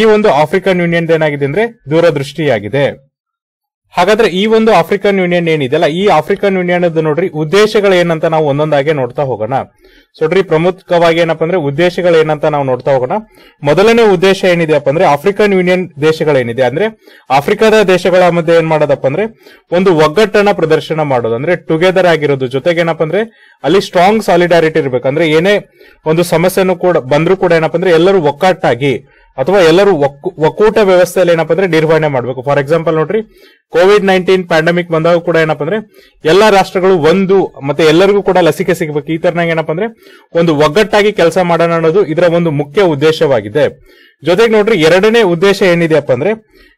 ಈ ಒಂದು ಆಫ್ರಿಕನ್ ಯೂನಿಯನ್ ಏನಾಗಿದೆ ಅಂದ್ರೆ ದೂರದೃಷ್ಟಿಯಾಗಿದೆ ಹಾಗಾದ್ರೆ ಈ ಒಂದು ಆಫ್ರಿಕನ್ ಯೂನಿಯನ್ ಏನಿದೆಲ್ಲ ಈ ಆಫ್ರಿಕನ್ ಯೂನಿಯನ್ ಅದ ನೋಡ್ರಿ ಉದ್ದೇಶಗಳು ಏನಂತ ನಾವು ಒಂದೊಂದಾಗಿ ನೋಡ್ತಾ ಹೋಗೋಣ ಸೊಡ್ರಿ ಪ್ರಮುಖವಾಗಿ ಏನಪ್ಪ ಅಂದ್ರೆ ಉದ್ದೇಶಗಳು ಏನಂತ ನಾವು ನೋಡ್ತಾ ಹೋಗೋಣ ಮೊದಲನೇ ಉದ್ದೇಶ ಏನಿದೆಪ್ಪ ಅಂದ್ರೆ ಆಫ್ರಿಕನ್ ಯೂನಿಯನ್ ದೇಶಗಳು ಏನಿದೆ ಅಂದ್ರೆ ಆಫ್ರಿಕಾದ ದೇಶಗಳ ಮಧ್ಯೆ ಏನು ಮಾಡೋದಪ್ಪ ಅಂದ್ರೆ ಒಂದು ಒಗ್ಗಟ್ಟನ್ನ ಪ್ರದರ್ಶನ ಮಾಡೋದು ಅಂದ್ರೆ ಟುಗೆದರ್ ಆಗಿರೋದು ಜೊತೆಗೆ ಏನಪ್ಪ ಅಂದ್ರೆ ಅಲ್ಲಿ ಸ್ಟ್ರಾಂಗ್ ಸಾಲಿಡಾರಿಟಿ ಇರಬೇಕು ಅಂದ್ರೆ ಏನೇ ಒಂದು ಸಮಸ್ಯೆನೂ ಕೂಡ ಬಂದರೂ ಕೂಡ ಏನಪ್ಪ ಅಂದ್ರೆ ಎಲ್ಲರೂ ಒಗ್ಗಟ್ಟಾಗಿ अथवा ಎಲ್ಲರೂ ಒಕ್ಕೂಟ ವ್ಯವಸ್ಥೆಯಲ್ಲಿ ಏನಪ್ಪ ಅಂದ್ರೆ ನಿರ್ವಹಣೆ ಮಾಡಬೇಕು ಫಾರ್ ಎಕ್ಸಾಂಪಲ್ ನೋಡ್ರಿ ಕೋವಿಡ್-19 ಪ್ಯಾಂಡೆಮಿಕ್ ಬಂದಾಗ ಕೂಡ ಏನಪ್ಪ ಅಂದ್ರೆ ಎಲ್ಲಾ ರಾಷ್ಟ್ರಗಳು ಒಂದು ಮತ್ತೆ ಎಲ್ಲರಿಗೂ ಕೂಡ ಲಸಿಕೆ ಸಿಗಬೇಕು ಈ ತರನಾಗಿ ಏನಪ್ಪ ಅಂದ್ರೆ ಒಂದು ಒಗ್ಗಟ್ಟಾಗಿ ಕೆಲಸ ಮಾಡೋಣ ಅನ್ನೋದು ಇದರ ಒಂದು ಮುಖ್ಯ ಉದ್ದೇಶವಾಗಿದೆ ಜೊತೆಗೆ ನೋಡ್ರಿ ಎರಡನೇ ಉದ್ದೇಶ ಏನಿದೆಪ್ಪ ಅಂದ್ರೆ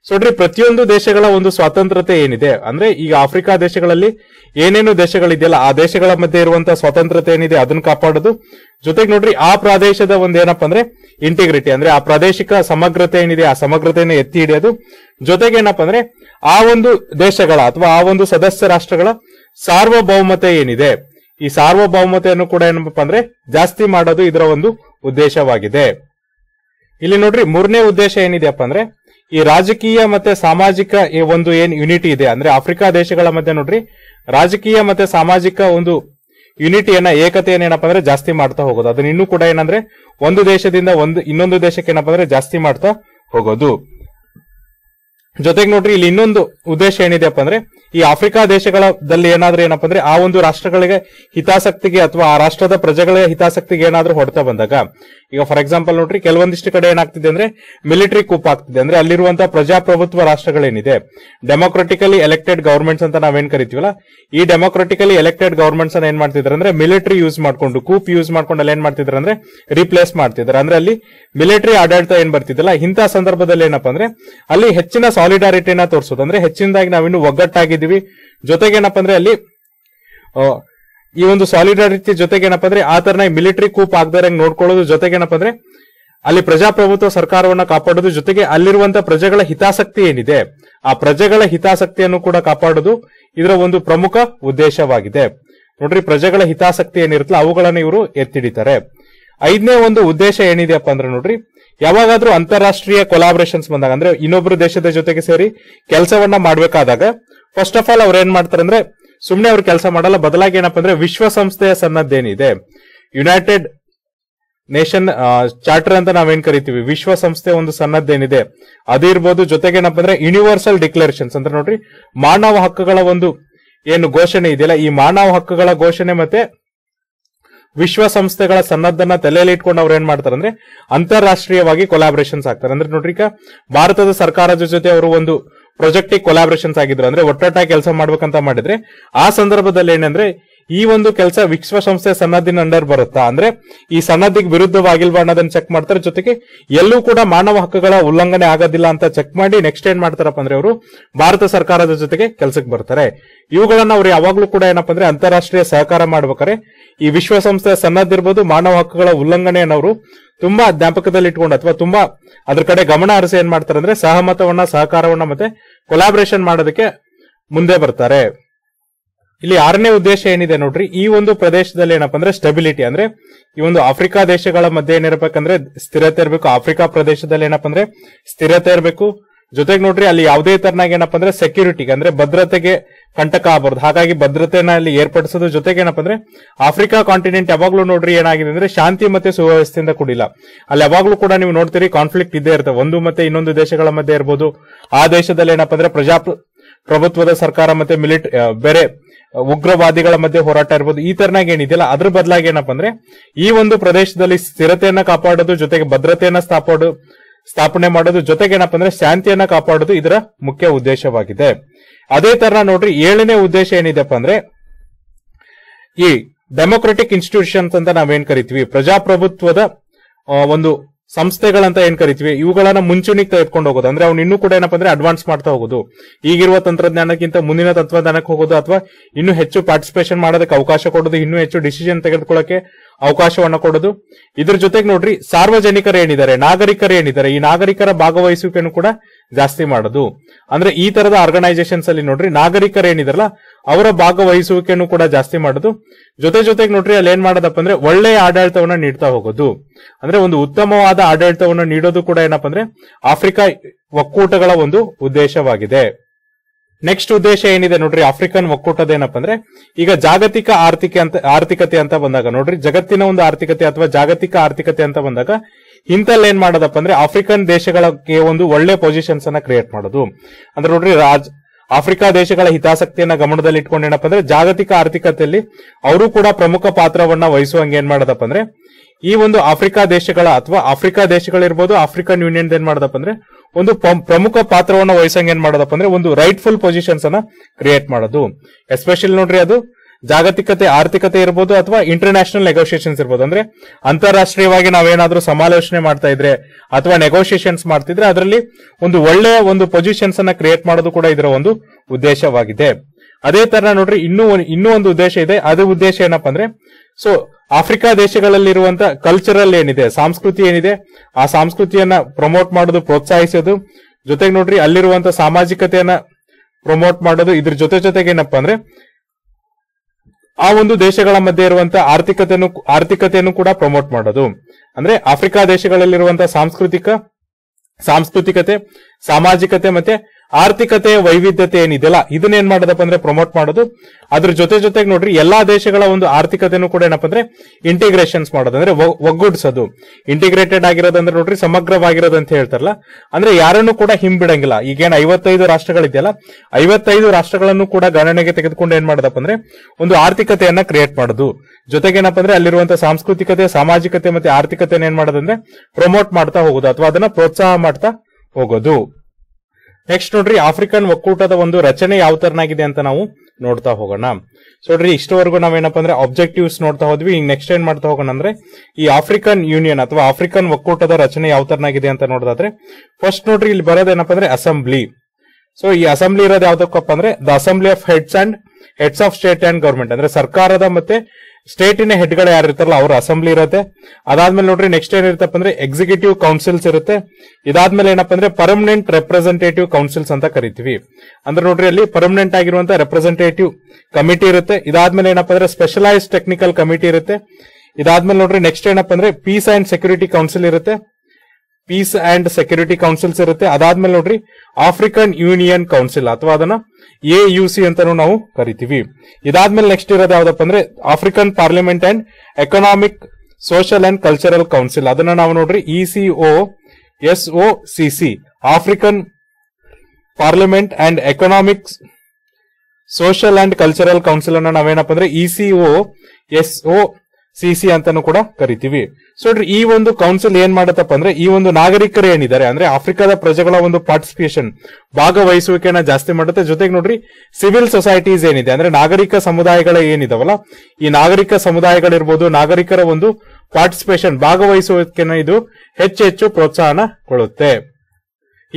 ಸೊಡ್ರಿ ಪ್ರತಿಯೊಂದು ದೇಶಗಳ ಒಂದು ಸ್ವಾತಂತ್ರ್ಯತೆ ಏನಿದೆ ಅಂದ್ರೆ ಈಗ ಆಫ್ರಿಕಾ ದೇಶಗಳಲ್ಲಿ ಏನೇನೋ ದೇಶಗಳಿದೆಯಲ್ಲ ಆ ದೇಶಗಳ ಮಧ್ಯೆ ಇರುವಂತ ಸ್ವಾತಂತ್ರ್ಯತೆ ಏನಿದೆ ಅದನ್ನ ಕಾಪಾಡೋದು ಜೊತೆಗೆ ನೋಡ್ರಿ ಆ ಪ್ರದೇಶದ ಒಂದು ಏನಪ್ಪ ಅಂದ್ರೆ ಇಂಟಿಗ್ರಿಟಿ ಅಂದ್ರೆ ಆ ಪ್ರಾದೇಶಿಕ ಸಮಗ್ರತೆ ಏನಿದೆ ಆ ಸಮಗ್ರತೆಯನ್ನು ಎತ್ತಿ ಹಿಡಿಯೋದು ಜೊತೆಗೆ ಏನಪ್ಪ ಅಂದ್ರೆ ಆ ಒಂದು ದೇಶಗಳ ಅಥವಾ ಆ ಒಂದು ಸದಸ್ಯ ರಾಷ್ಟ್ರಗಳ ಸಾರ್ವಭೌಮತೆ ಏನಿದೆ ಈ ಸಾರ್ವಭೌಮತೆಯನ್ನು ಕೂಡ ಏನಪ್ಪ ಅಂದ್ರೆ ಜಾಸ್ತಿ ಮಾಡೋದು ಇದರ ಒಂದು ಉದ್ದೇಶವಾಗಿದೆ ಇಲ್ಲಿ ನೋಡ್ರಿ ಮೂರನೇ ಉದ್ದೇಶ ಏನಿದೆಪ್ಪ ಅಂದ್ರೆ ಈ ರಾಜಕೀಯ ಮತ್ತೆ ಸಾಮಾಜಿಕ ಒಂದು ಏನು ಯೂನಿಟಿ ಇದೆ ಅಂದ್ರೆ ಆಫ್ರಿಕಾ ದೇಶಗಳ ಮಧ್ಯೆ ನೋಡ್ರಿ ರಾಜಕೀಯ ಮತ್ತೆ ಸಾಮಾಜಿಕ ಒಂದು ಯೂನಿಟಿಯನ್ನ ಏಕತೆಯನ್ನು ಏನಪ್ಪ ಅಂದ್ರೆ ಜಾಸ್ತಿ ಮಾಡ್ತಾ ಹೋಗೋದು ಅದನ್ನ ಇನ್ನೂ ಕೂಡ ಏನಂದ್ರೆ ಒಂದು ದೇಶದಿಂದ ಇನ್ನೊಂದು ದೇಶಕ್ಕೆ ಏನಪ್ಪ ಅಂದ್ರೆ ಜಾಸ್ತಿ ಮಾಡ್ತಾ ಹೋಗೋದು ಜೊತೆಗೆ ನೋಡ್ರಿ ಇಲ್ಲಿ ಇನ್ನೊಂದು ಉದ್ದೇಶ ಏನಿದೆಪ್ಪ ಅಂದ್ರೆ ಈ ಆಫ್ರಿಕಾ ದೇಶಗಳಲ್ಲಿ ಏನಾದ್ರೂ ಏನಪ್ಪ ಅಂದ್ರೆ ಆ ಒಂದು ರಾಷ್ಟ್ರಗಳಿಗೆ ಹಿತಾಸಕ್ತಿಗೆ ಅಥವಾ ಆ ರಾಷ್ಟ್ರದ ಪ್ರಜೆಗಳ ಹಿತಾಸಕ್ತಿಗೆ ಏನಾದ್ರೂ ಹೊಡೆತ ಬಂದಾಗ ಈಗ ಫಾರ್ ಎಕ್ಸಾಂಪಲ್ ನೋಡ್ರಿ ಕೆಲವೊಂದಿಷ್ಟು ಕಡೆ ಏನಾಗ್ತಿದೆ ಅಂದ್ರೆ ಮಿಲಿಟರಿ ಕೂಪ್ ಆಗ್ತಿದೆ ಅಂದ್ರೆ ಅಲ್ಲಿರುವಂತಹ ಪ್ರಜಾಪ್ರಭುತ್ವ ರಾಷ್ಟ್ರಗಳೇನಿದೆ ಡೆಮೊಕ್ರಾಟಿಕಲಿ ಎಲೆಕ್ಟೆಡ್ ಗವರ್ಮೆಂಟ್ಸ್ ಅಂತ ನಾವೇನ್ ಕರಿತೀವಲ್ಲ ಈ ಡೆಮೊಕ್ರಾಟಿಕಲಿ ಎಲೆಕ್ಟೆಡ್ ಗವರ್ಮೆಂಟ್ಸ್ ಅನ್ನ ಏನ್ ಮಾಡ್ತಿದಾರೆ ಅಂದ್ರೆ ಮಿಲಿಟರಿ ಯೂಸ್ ಮಾಡ್ಕೊಂಡು ಕೂಪ್ ಯೂಸ್ ಮಾಡ್ಕೊಂಡು ಅಲ್ಲಿ ಏನ್ ಮಾಡ್ತಿದಾರೆ ಅಂದ್ರೆ ರಿಪ್ಲೇಸ್ ಮಾಡ್ತಿದಾರೆ ಅಂದ್ರೆ ಅಲ್ಲಿ ಮಿಲಿಟರಿ ಆಡಳಿತ ಏನ್ ಬರ್ತಿದಲ್ಲ ಇಂತಹ ಸಂದರ್ಭದಲ್ಲಿ ಏನಪ್ಪ ಅಂದ್ರೆ ಅಲ್ಲಿ ಹೆಚ್ಚಿನ ಸಾಲಿಡಾರಿಟಿನ ತೋರಿಸೋದು ಅಂದ್ರೆ ಹೆಚ್ಚಿನದಾಗಿ ನಾವಿನ್ನು ಒಗ್ಗಟ್ಟಾಗಿದ್ದೀವಿ ಜೊತೆಗೆ ಏನಪ್ಪ ಅಂದ್ರೆ ಅಲ್ಲಿ ಈ ಒಂದು ಸಾಲಿಡಾರಿಟಿ ಜೊತೆಗೆ ಏನಪ್ಪ ಅಂದ್ರೆ ಆ ತರನ ಮಿಲಿಟರಿ ಕೂಪ್ ಆಗದಾರೆ ನೋಡ್ಕೊಳ್ಳೋದು ಜೊತೆಗೆ ಏನಪ್ಪ ಅಂದ್ರೆ ಅಲ್ಲಿ ಪ್ರಜಾಪ್ರಭುತ್ವ ಸರ್ಕಾರವನ್ನ ಕಾಪಾಡೋದು ಜೊತೆಗೆ ಅಲ್ಲಿರುವಂತಹ ಪ್ರಜೆಗಳ ಹಿತಾಸಕ್ತಿ ಏನಿದೆ ಆ ಪ್ರಜೆಗಳ ಹಿತಾಸಕ್ತಿಯನ್ನು ಕೂಡ ಕಾಪಾಡೋದು ಇದರ ಒಂದು ಪ್ರಮುಖ ಉದ್ದೇಶವಾಗಿದೆ ನೋಡ್ರಿ ಪ್ರಜೆಗಳ ಹಿತಾಸಕ್ತಿ ಏನಿರುತ್ತಲ್ಲ ಅವುಗಳನ್ನು ಇವರು ಎತ್ತಿಡಿತಾರೆ ಐದನೇ ಒಂದು ಉದ್ದೇಶ ಏನಿದೆಪ್ಪ ಅಂದ್ರೆ ನೋಡ್ರಿ ಯಾವಾಗಾದ್ರೂ ಅಂತಾರಾಷ್ಟ್ರೀಯ ಕೊಲಾಬರೇಷನ್ಸ್ ಬಂದಾಗ ಅಂದ್ರೆ ಇನ್ನೊಬ್ರು ದೇಶದ ಜೊತೆಗೆ ಸೇರಿ ಕೆಲಸವನ್ನ ಮಾಡಬೇಕಾದಾಗ ಫಸ್ಟ್ ಆಫ್ ಆಲ್ ಅವ್ರು ಏನ್ ಮಾಡ್ತಾರೆ ಅಂದ್ರೆ ಸುಮ್ನೆ ಅವ್ರು ಕೆಲಸ ಮಾಡಲ್ಲ ಬದಲಾಗಿ ಏನಪ್ಪ ಅಂದ್ರೆ ವಿಶ್ವಸಂಸ್ಥೆಯ ಸನ್ನದ್ದೇನಿದೆ ಯುನೈಟೆಡ್ ನೇಷನ್ ಚಾರ್ಟರ್ ಅಂತ ನಾವೇನ್ ಕರಿತೀವಿ ವಿಶ್ವಸಂಸ್ಥೆ ಒಂದು ಸನ್ನದ್ದೇನಿದೆ ಅದಿರ್ಬೋದು ಜೊತೆಗೆ ಏನಪ್ಪ ಅಂದ್ರೆ ಯೂನಿವರ್ಸಲ್ ಡಿಕ್ಲರೇಷನ್ಸ್ ಅಂದ್ರೆ ನೋಡ್ರಿ ಮಾನವ ಹಕ್ಕುಗಳ ಒಂದು ಏನು ಘೋಷಣೆ ಇದೆಯಲ್ಲ ಈ ಮಾನವ ಹಕ್ಕುಗಳ ಘೋಷಣೆ ಮತ್ತೆ ವಿಶ್ವಸಂಸ್ಥೆಗಳ ಸನ್ನದ್ದನ್ನ ತಲೆಯಲ್ಲಿ ಇಟ್ಕೊಂಡು ಅವ್ರು ಏನ್ ಮಾಡ್ತಾರೆ ಅಂದ್ರೆ ಅಂತಾರಾಷ್ಟ್ರೀಯವಾಗಿ ಕೊಲಾಬರೇಷನ್ಸ್ ಆಗ್ತಾರೆ ಅಂದ್ರೆ ನೋಡ್ರಿ ಭಾರತದ ಸರ್ಕಾರದ ಜೊತೆ ಅವರು ಒಂದು ಪ್ರಾಜೆಕ್ಟ್ ಕೊಲಾಬರೇಷನ್ಸ್ ಆಗಿದ್ರು ಅಂದ್ರೆ ಒಟ್ಟೊಟ್ಟಾಗಿ ಕೆಲಸ ಮಾಡ್ಬೇಕಂತ ಮಾಡಿದ್ರೆ ಆ ಸಂದರ್ಭದಲ್ಲಿ ಏನಂದ್ರೆ ಈ ಒಂದು ಕೆಲಸ ವಿಶ್ವಸಂಸ್ಥೆ ಸನ್ನದ್ದಿನ ಅಂಡರ್ ಬರುತ್ತಾ ಅಂದ್ರೆ ಈ ಸನ್ನದ್ದಿಗೆ ವಿರುದ್ಧವಾಗಿಲ್ವಾ ಅನ್ನೋದನ್ನ ಚೆಕ್ ಮಾಡ್ತಾರೆ ಜೊತೆಗೆ ಎಲ್ಲೂ ಕೂಡ ಮಾನವ ಹಕ್ಕುಗಳ ಉಲ್ಲಂಘನೆ ಆಗೋದಿಲ್ಲ ಅಂತ ಚೆಕ್ ಮಾಡಿ ನೆಕ್ಸ್ಟ್ ಏನ್ ಮಾಡ್ತಾರಪ್ಪ ಅಂದ್ರೆ ಅವರು ಭಾರತ ಸರ್ಕಾರದ ಜೊತೆಗೆ ಕೆಲಸಕ್ಕೆ ಬರ್ತಾರೆ ಇವುಗಳನ್ನ ಅವ್ರು ಯಾವಾಗ್ಲೂ ಕೂಡ ಏನಪ್ಪ ಅಂದ್ರೆ ಅಂತಾರಾಷ್ಟ್ರೀಯ ಸಹಕಾರ ಮಾಡ್ಬೇಕಾರೆ ಈ ವಿಶ್ವಸಂಸ್ಥೆ ಸನ್ನದ್ದಿರ್ಬೋದು ಮಾನವ ಹಕ್ಕುಗಳ ಉಲ್ಲಂಘನೆಯನ್ನು ಅವರು ತುಂಬಾ ಜ್ಞಾಪಕದಲ್ಲಿ ಇಟ್ಕೊಂಡು ಅಥವಾ ತುಂಬಾ ಅದ್ರ ಕಡೆ ಗಮನ ಹರಿಸಿ ಏನ್ ಮಾಡ್ತಾರೆ ಅಂದ್ರೆ ಸಹಮತವನ್ನ ಸಹಕಾರವನ್ನ ಮತ್ತೆ ಕೊಲಾಬರೇಷನ್ ಮಾಡೋದಕ್ಕೆ ಮುಂದೆ ಬರ್ತಾರೆ ಇಲ್ಲಿ ಆರನೇ ಉದ್ದೇಶ ಏನಿದೆ ನೋಡ್ರಿ ಈ ಒಂದು ಪ್ರದೇಶದಲ್ಲಿ ಏನಪ್ಪ ಅಂದ್ರೆ ಸ್ಟೆಬಿಲಿಟಿ ಅಂದ್ರೆ ಈ ಒಂದು ಆಫ್ರಿಕಾ ದೇಶಗಳ ಮಧ್ಯೆ ಏನಿರಬೇಕಂದ್ರೆ ಸ್ಥಿರತೆ ಇರಬೇಕು ಆಫ್ರಿಕಾ ಪ್ರದೇಶದಲ್ಲಿ ಏನಪ್ಪ ಅಂದ್ರೆ ಸ್ಥಿರತೆ ಇರಬೇಕು ಜೊತೆಗೆ ನೋಡ್ರಿ ಅಲ್ಲಿ ಯಾವುದೇ ತರನಾಗಿ ಏನಪ್ಪ ಅಂದ್ರೆ ಸೆಕ್ಯೂರಿಟಿ ಅಂದ್ರೆ ಭದ್ರತೆಗೆ ಕಂಟಕ ಆಗಬಾರದು ಹಾಗಾಗಿ ಭದ್ರತೆನ ಅಲ್ಲಿ ಏರ್ಪಡಿಸೋದು ಜೊತೆಗೆ ಏನಪ್ಪ ಅಂದ್ರೆ ಆಫ್ರಿಕಾ ಕಾಂಟಿನೆಂಟ್ ಯಾವಾಗ್ಲೂ ನೋಡ್ರಿ ಏನಾಗಿದೆ ಅಂದ್ರೆ ಶಾಂತಿ ಮತ್ತೆ ಸುವ್ಯವಸ್ಥೆಯಿಂದ ಕೂಡಿಲ್ಲ ಅಲ್ಲಿ ಯಾವಾಗ್ಲೂ ಕೂಡ ನೀವು ನೋಡ್ತೀರಿ ಕಾನ್ಫ್ಲಿಕ್ಟ್ ಇದ್ದೇ ಇರ್ತವೆ ಒಂದು ಮತ್ತೆ ಇನ್ನೊಂದು ದೇಶಗಳ ಮಧ್ಯೆ ಇರ್ಬೋದು ಆ ದೇಶದಲ್ಲಿ ಏನಪ್ಪ ಅಂದ್ರೆ ಪ್ರಭುತ್ವದ ಸರ್ಕಾರ ಮತ್ತೆ ಬೇರೆ ಉಗ್ರವಾದಿಗಳ ಮಧ್ಯೆ ಹೋರಾಟ ಇರ್ಬೋದು ಈ ತರನಾಗಿ ಏನಿದೆಯಲ್ಲ ಅದ್ರ ಬದಲಾಗಿ ಏನಪ್ಪ ಅಂದ್ರೆ ಈ ಒಂದು ಪ್ರದೇಶದಲ್ಲಿ ಸ್ಥಿರತೆಯನ್ನ ಕಾಪಾಡೋದು ಜೊತೆಗೆ ಭದ್ರತೆಯನ್ನ ಸ್ಥಾಪನೆ ಮಾಡೋದು ಜೊತೆಗೆ ಏನಪ್ಪ ಅಂದ್ರೆ ಶಾಂತಿಯನ್ನ ಕಾಪಾಡೋದು ಇದರ ಮುಖ್ಯ ಉದ್ದೇಶವಾಗಿದೆ ಅದೇ ತರ ನೋಡ್ರಿ ಏಳನೇ ಉದ್ದೇಶ ಏನಿದೆಪ್ಪ ಅಂದ್ರೆ ಈ ಡೆಮೊಕ್ರೆಟಿಕ್ ಇನ್ಸ್ಟಿಟ್ಯೂಷನ್ಸ್ ಅಂತ ನಾವು ಏನು ಕರೀತೀವಿ, ಪ್ರಜಾಪ್ರಭುತ್ವದ ಒಂದು ಸಂಸ್ಥೆಗಳಂತ ಏನು ಕರೀತೀವಿ, ಇವುಗಳನ್ನು ಮುಂಚೂಣಿಗೆ ತೆಗೆದುಕೊಂಡು ಹೋಗೋದು. ಅಂದ್ರೆ ಅವ್ನು ಇನ್ನೂ ಕೂಡ ಏನಪ್ಪ ಅಂದ್ರೆ ಅಡ್ವಾನ್ಸ್ ಮಾಡ್ತಾ ಹೋಗೋದು, ಈಗಿರುವ ತಂತ್ರಜ್ಞಾನಕ್ಕಿಂತ ಮುಂದಿನ ತಂತ್ರಜ್ಞಾನಕ್ಕೆ ಹೋಗೋದು, ಅಥವಾ ಇನ್ನೂ ಹೆಚ್ಚು ಪಾರ್ಟಿಸಿಪೇಷನ್ ಮಾಡೋದಕ್ಕೆ ಅವಕಾಶ ಕೊಡೋದು, ಇನ್ನೂ ಹೆಚ್ಚು ಡಿಸಿಷನ್ ತೆಗೆದುಕೊಳ್ಳಕ್ಕೆ ಅವಕಾಶವನ್ನು ಕೊಡೋದು. ಇದ್ರ ಜೊತೆಗೆ ನೋಡ್ರಿ ಸಾರ್ವಜನಿಕರು ಏನಿದ್ದಾರೆ, ನಾಗರಿಕರು ಏನಿದ್ದಾರೆ, ಈ ನಾಗರಿಕರ ಭಾಗವಹಿಸುವಿಕೆಯನ್ನು ಕೂಡ ಜಾಸ್ತಿ ಮಾಡೋದು. ಅಂದ್ರೆ ಈ ತರದ ಆರ್ಗನೈಸೇಷನ್ಸ್ ಅಲ್ಲಿ ನೋಡ್ರಿ ನಾಗರಿಕರು ಏನಿದಾರಲ್ಲ ಅವರ ಭಾಗವಹಿಸುವಿಕೆಯನ್ನು ಕೂಡ ಜಾಸ್ತಿ ಮಾಡೋದು. ಜೊತೆಗೆ ನೋಡ್ರಿ ಅಲ್ಲಿ ಏನ್ ಮಾಡೋದಪ್ಪ ಅಂದ್ರೆ ಒಳ್ಳೆಯ ಆಡಳಿತವನ್ನ ನೀಡ್ತಾ ಹೋಗೋದು. ಅಂದ್ರೆ ಒಂದು ಉತ್ತಮವಾದ ಆಡಳಿತವನ್ನು ನೀಡೋದು ಕೂಡ ಏನಪ್ಪ ಅಂದ್ರೆ ಆಫ್ರಿಕಾ ಒಕ್ಕೂಟಗಳ ಒಂದು ಉದ್ದೇಶವಾಗಿದೆ. ನೆಕ್ಸ್ಟ್ ಉದ್ದೇಶ ಏನಿದೆ ನೋಡ್ರಿ ಆಫ್ರಿಕನ್ ಒಕ್ಕೂಟದ ಏನಪ್ಪ ಅಂದ್ರೆ ಈಗ ಜಾಗತಿಕ ಆರ್ಥಿಕತೆ ಅಂತ ಬಂದಾಗ ನೋಡ್ರಿ, ಜಗತ್ತಿನ ಒಂದು ಆರ್ಥಿಕತೆ ಅಥವಾ ಜಾಗತಿಕ ಆರ್ಥಿಕತೆ ಅಂತ ಬಂದಾಗ ಇಂತಲ್ಲಿ ಏನ್ ಮಾಡೋದಪ್ಪ ಅಂದ್ರೆ ಆಫ್ರಿಕನ್ ದೇಶಗಳಿಗೆ ಒಂದು ಒಳ್ಳೆ ಪೊಸಿಷನ್ಸ್ ಅನ್ನ ಕ್ರಿಯೇಟ್ ಮಾಡೋದು. ಅಂದ್ರೆ ನೋಡ್ರಿ ಆಫ್ರಿಕಾ ದೇಶಗಳ ಹಿತಾಸಕ್ತಿಯನ್ನ ಗಮನದಲ್ಲಿ ಇಟ್ಕೊಂಡು ಏನಪ್ಪ ಅಂದ್ರೆ ಜಾಗತಿಕ ಆರ್ಥಿಕತೆಯಲ್ಲಿ ಅವರು ಕೂಡ ಪ್ರಮುಖ ಪಾತ್ರವನ್ನ ವಹಿಸುವಂಗೆ ಏನ್ ಮಾಡೋದಪ್ಪ ಅಂದ್ರೆ ಈ ಒಂದು ಆಫ್ರಿಕಾ ದೇಶಗಳ ಅಥವಾ ಆಫ್ರಿಕಾ ದೇಶಗಳಿರ್ಬೋದು, ಆಫ್ರಿಕನ್ ಯೂನಿಯನ್ ಏನ್ ಮಾಡೋದಪ್ಪ ಅಂದ್ರೆ ಒಂದು ಪ್ರಮುಖ ಪಾತ್ರವನ್ನು ವಹಿಸಂಗ್ ಏನ್ ಮಾಡೋದಪ್ಪ ಅಂದ್ರೆ ಒಂದು ರೈಟ್ಫುಲ್ ಪೊಸಿಷನ್ಸ್ ಅನ್ನ ಕ್ರಿಯೇಟ್ ಮಾಡೋದು. ಎಸ್ಪೆಷಲಿ ನೋಡ್ರಿ ಅದು ಜಾಗತಿಕತೆ ಆರ್ಥಿಕತೆ ಇರ್ಬೋದು ಅಥವಾ ಇಂಟರ್ನ್ಯಾಷನಲ್ ನೆಗೋಷಿಯೇಷನ್ಸ್ ಇರ್ಬೋದು. ಅಂದ್ರೆ ಅಂತಾರಾಷ್ಟ್ರೀಯವಾಗಿ ನಾವೇನಾದ್ರೂ ಸಮಾಲೋಚನೆ ಮಾಡ್ತಾ ಇದ್ರೆ ಅಥವಾ ನೆಗೋಷಿಯೇಷನ್ಸ್ ಮಾಡ್ತಿದ್ರೆ ಅದರಲ್ಲಿ ಒಂದು ಒಳ್ಳೆಯ ಒಂದು ಪೊಸಿಷನ್ಸ್ ಅನ್ನ ಕ್ರಿಯೇಟ್ ಮಾಡೋದು ಕೂಡ ಇದರ ಒಂದು ಉದ್ದೇಶವಾಗಿದೆ. ಅದೇ ತರ ನೋಡ್ರಿ ಇನ್ನೂ ಒಂದು ಉದ್ದೇಶ ಇದೆ. ಅದೇ ಉದ್ದೇಶ ಏನಪ್ಪ ಅಂದ್ರೆ ಸೊ ಆಫ್ರಿಕಾ ದೇಶಗಳಲ್ಲಿರುವಂತಹ ಕಲ್ಚರಲ್ ಏನಿದೆ, ಸಂಸ್ಕೃತಿ ಏನಿದೆ, ಆ ಸಂಸ್ಕೃತಿಯನ್ನ ಪ್ರಮೋಟ್ ಮಾಡೋದು, ಪ್ರೋತ್ಸಾಹಿಸೋದು. ಜೊತೆಗೆ ನೋಡ್ರಿ ಅಲ್ಲಿರುವಂತಹ ಸಾಮಾಜಿಕತೆಯನ್ನ ಪ್ರಮೋಟ್ ಮಾಡೋದು. ಇದ್ರ ಜೊತೆಗೆ ಏನಪ್ಪಾ ಅಂದ್ರೆ ಆ ಒಂದು ದೇಶಗಳ ಮಧ್ಯೆ ಇರುವಂತಹ ಆರ್ಥಿಕತೆಯನ್ನು ಕೂಡ ಪ್ರಮೋಟ್ ಮಾಡೋದು. ಅಂದ್ರೆ ಆಫ್ರಿಕಾ ದೇಶಗಳಲ್ಲಿರುವಂತಹ ಸಾಂಸ್ಕೃತಿಕತೆ, ಸಾಮಾಜಿಕತೆ ಮತ್ತೆ ಆರ್ಥಿಕತೆಯ ವೈವಿಧ್ಯತೆ ಏನಿದೆಯಲ್ಲ ಇದನ್ನ ಏನ್ ಮಾಡೋದಪ್ಪ ಅಂದ್ರೆ ಪ್ರಮೋಟ್ ಮಾಡೋದು. ಅದ್ರ ಜೊತೆಗೆ ನೋಡ್ರಿ ಎಲ್ಲಾ ದೇಶಗಳ ಒಂದು ಆರ್ಥಿಕತೆಯನ್ನು ಕೂಡ ಏನಪ್ಪ ಅಂದ್ರೆ ಇಂಟಿಗ್ರೇಷನ್ಸ್ ಮಾಡೋದು. ಅಂದ್ರೆ ಒಗ್ಗೂಡಿಸೋದು, ಇಂಟಿಗ್ರೇಟೆಡ್ ಆಗಿರೋದಂದ್ರೆ ನೋಡ್ರಿ ಸಮಗ್ರವಾಗಿರೋದಂತ ಹೇಳ್ತಾರಲ್ಲ. ಅಂದ್ರೆ ಯಾರನ್ನು ಕೂಡ ಹಿಂಬಿಡಂಗಿಲ್ಲ. ಈಗೇನು 55 ರಾಷ್ಟ್ರಗಳಿದೆಯಲ್ಲ, 55 ರಾಷ್ಟ್ರಗಳನ್ನು ಕೂಡ ಗಣನೆಗೆ ತೆಗೆದುಕೊಂಡು ಏನ್ ಮಾಡೋದಪ್ಪ ಅಂದ್ರೆ ಒಂದು ಆರ್ಥಿಕತೆಯನ್ನ ಕ್ರಿಯೇಟ್ ಮಾಡೋದು. ಜೊತೆಗೆ ಏನಪ್ಪ ಅಂದ್ರೆ ಅಲ್ಲಿರುವಂತಹ ಸಾಂಸ್ಕೃತಿಕತೆ, ಸಾಮಾಜಿಕತೆ ಮತ್ತೆ ಆರ್ಥಿಕತೆ ಏನ್ ಮಾಡೋದಂದ್ರೆ ಪ್ರಮೋಟ್ ಮಾಡ್ತಾ ಹೋಗೋದು ಅಥವಾ ಅದನ್ನ ಪ್ರೋತ್ಸಾಹ ಮಾಡ್ತಾ ಹೋಗೋದು. ನೆಕ್ಸ್ಟ್ ನೋಡ್ರಿ ಆಫ್ರಿಕನ್ ಒಕ್ಕೂಟದ ಒಂದು ರಚನೆ ಯಾವ ತರನಾಗಿದೆ ಅಂತ ನಾವು ನೋಡ್ತಾ ಹೋಗೋಣ. ಸೊ ನೋಡ್ರಿ ಇಷ್ಟವರೆಗೂ ನಾವೇನಪ್ಪ ಅಂದ್ರೆ ಆಬ್ಜೆಕ್ಟಿವ್ಸ್ ನೋಡ್ತಾ ಹೋದ್ವಿ. ಈಗ ನೆಕ್ಸ್ಟ್ ಏನ್ ಮಾಡ್ತಾ ಹೋಗೋಣ ಅಂದ್ರೆ ಈ ಆಫ್ರಿಕನ್ ಯೂನಿಯನ್ ಅಥವಾ ಆಫ್ರಿಕನ್ ಒಕ್ಕೂಟದ ರಚನೆ ಯಾವ ತರನಾಗಿದೆ ಅಂತ ನೋಡೋದಾದ್ರೆ ಫಸ್ಟ್ ನೋಡ್ರಿ ಇಲ್ಲಿ ಬರೋದೇನಪ್ಪ ಅಂದ್ರೆ ಅಸೆಂಬ್ಲಿ. ಸೊ ಈ ಅಸೆಂಬ್ಲಿ ಇರೋದು ಯಾವ್ದಕ್ಕಪ್ಪ ಅಂದ್ರೆ the assembly of heads of state and government. ಅಂದ್ರೆ ಸರ್ಕಾರದ ಮತ್ತೆ ಸ್ಟೇಟಿನ ಹೆಡ್ಗಳು ಯಾರಿರ್ತಾರಲ್ಲ ಅವ್ರ ಅಸೆಂಬ್ಲಿ ಇರುತ್ತೆ. ಅದಾದ್ಮೇಲೆ ನೋಡ್ರಿ ನೆಕ್ಸ್ಟ್ ಏನಿರ್ತಪ್ಪ ಅಂದ್ರೆ ಎಕ್ಸಿಕ್ಯೂಟಿವ್ ಕೌನ್ಸಿಲ್ಸ್ ಇರುತ್ತೆ. ಇದಾದ್ಮೇಲೆ ಏನಪ್ಪ ಅಂದ್ರೆ ಪರ್ಮನೆಂಟ್ ರೆಪ್ರೆಸೆಂಟೇಟಿವ್ ಕೌನ್ಸಿಲ್ಸ್ ಅಂತ ಕರಿತೀವಿ. ಅಂದ್ರೆ ನೋಡ್ರಿ ಅಲ್ಲಿ ಪರ್ಮನೆಂಟ್ ಆಗಿರುವಂತಹ ರೆಪ್ರೆಸೆಂಟೇಟಿವ್ ಕಮಿಟಿ ಇರುತ್ತೆ. ಇದಾದ್ಮೇಲೆ ಏನಪ್ಪ ಅಂದ್ರೆ ಸ್ಪೆಷಲೈಸ್ಡ್ ಟೆಕ್ನಿಕಲ್ ಕಮಿಟಿ ಇರುತ್ತೆ. ಇದಾದ್ಮೇಲೆ ನೋಡ್ರಿ ನೆಕ್ಸ್ಟ್ ಏನಪ್ಪ ಅಂದ್ರೆ ಪೀಸ್ ಅಂಡ್ ಸೆಕ್ಯೂರಿಟಿ ಕೌನ್ಸಿಲ್ಸ್ ಇರುತ್ತೆ. ಅದಾದ್ಮೇಲೆ ನೋಡ್ರಿ ಆಫ್ರಿಕನ್ ಯೂನಿಯನ್ ಕೌನ್ಸಿಲ್ ಅಥವಾ ಅದನ್ನ AUC ಅಂತಾನೂ ನಾವು ಕರಿತೀವಿ. ಇದಾದ್ಮೇಲೆ ನೆಕ್ಸ್ಟ್ ಇರೋದು ಯಾವ್ದಪ್ಪ ಅಂದ್ರೆ African parliament and economic, social and cultural council. ಅದನ್ನ ನಾವು ನೋಡ್ರಿ ECOSOCC, African parliament and economic social and cultural council ಅನ್ನ ನಾವೇನಪ್ಪ ಅಂದ್ರೆ ECOSOCC ಅಂತಾನು ಕೂಡ ಕರಿತೀವಿ. ಸೊ ನೋಡ್ರಿ ಈ ಒಂದು ಕೌನ್ಸಿಲ್ ಏನ್ ಮಾಡತ್ತಪ್ಪ ಅಂದ್ರೆ ಈ ಒಂದು ನಾಗರಿಕರು ಏನಿದ್ದಾರೆ ಅಂದ್ರೆ ಆಫ್ರಿಕಾದ ಪ್ರಜೆಗಳ ಒಂದು ಪಾರ್ಟಿಸಿಪೇಷನ್, ಭಾಗವಹಿಸುವಿಕೆಯನ್ನ ಜಾಸ್ತಿ ಮಾಡುತ್ತೆ. ಜೊತೆಗೆ ನೋಡ್ರಿ ಸಿವಿಲ್ ಸೊಸೈಟೀಸ್ ಏನಿದೆ ಅಂದ್ರೆ ನಾಗರಿಕ ಸಮುದಾಯಗಳ ಏನಿದಾವಲ್ಲ ಈ ನಾಗರಿಕ ಸಮುದಾಯಗಳಿರ್ಬೋದು, ನಾಗರಿಕರ ಒಂದು ಪಾರ್ಟಿಸಿಪೇಷನ್, ಭಾಗವಹಿಸುವಿಕೆನ ಇದು ಹೆಚ್ಚು ಪ್ರೋತ್ಸಾಹನ ಕೊಡುತ್ತೆ.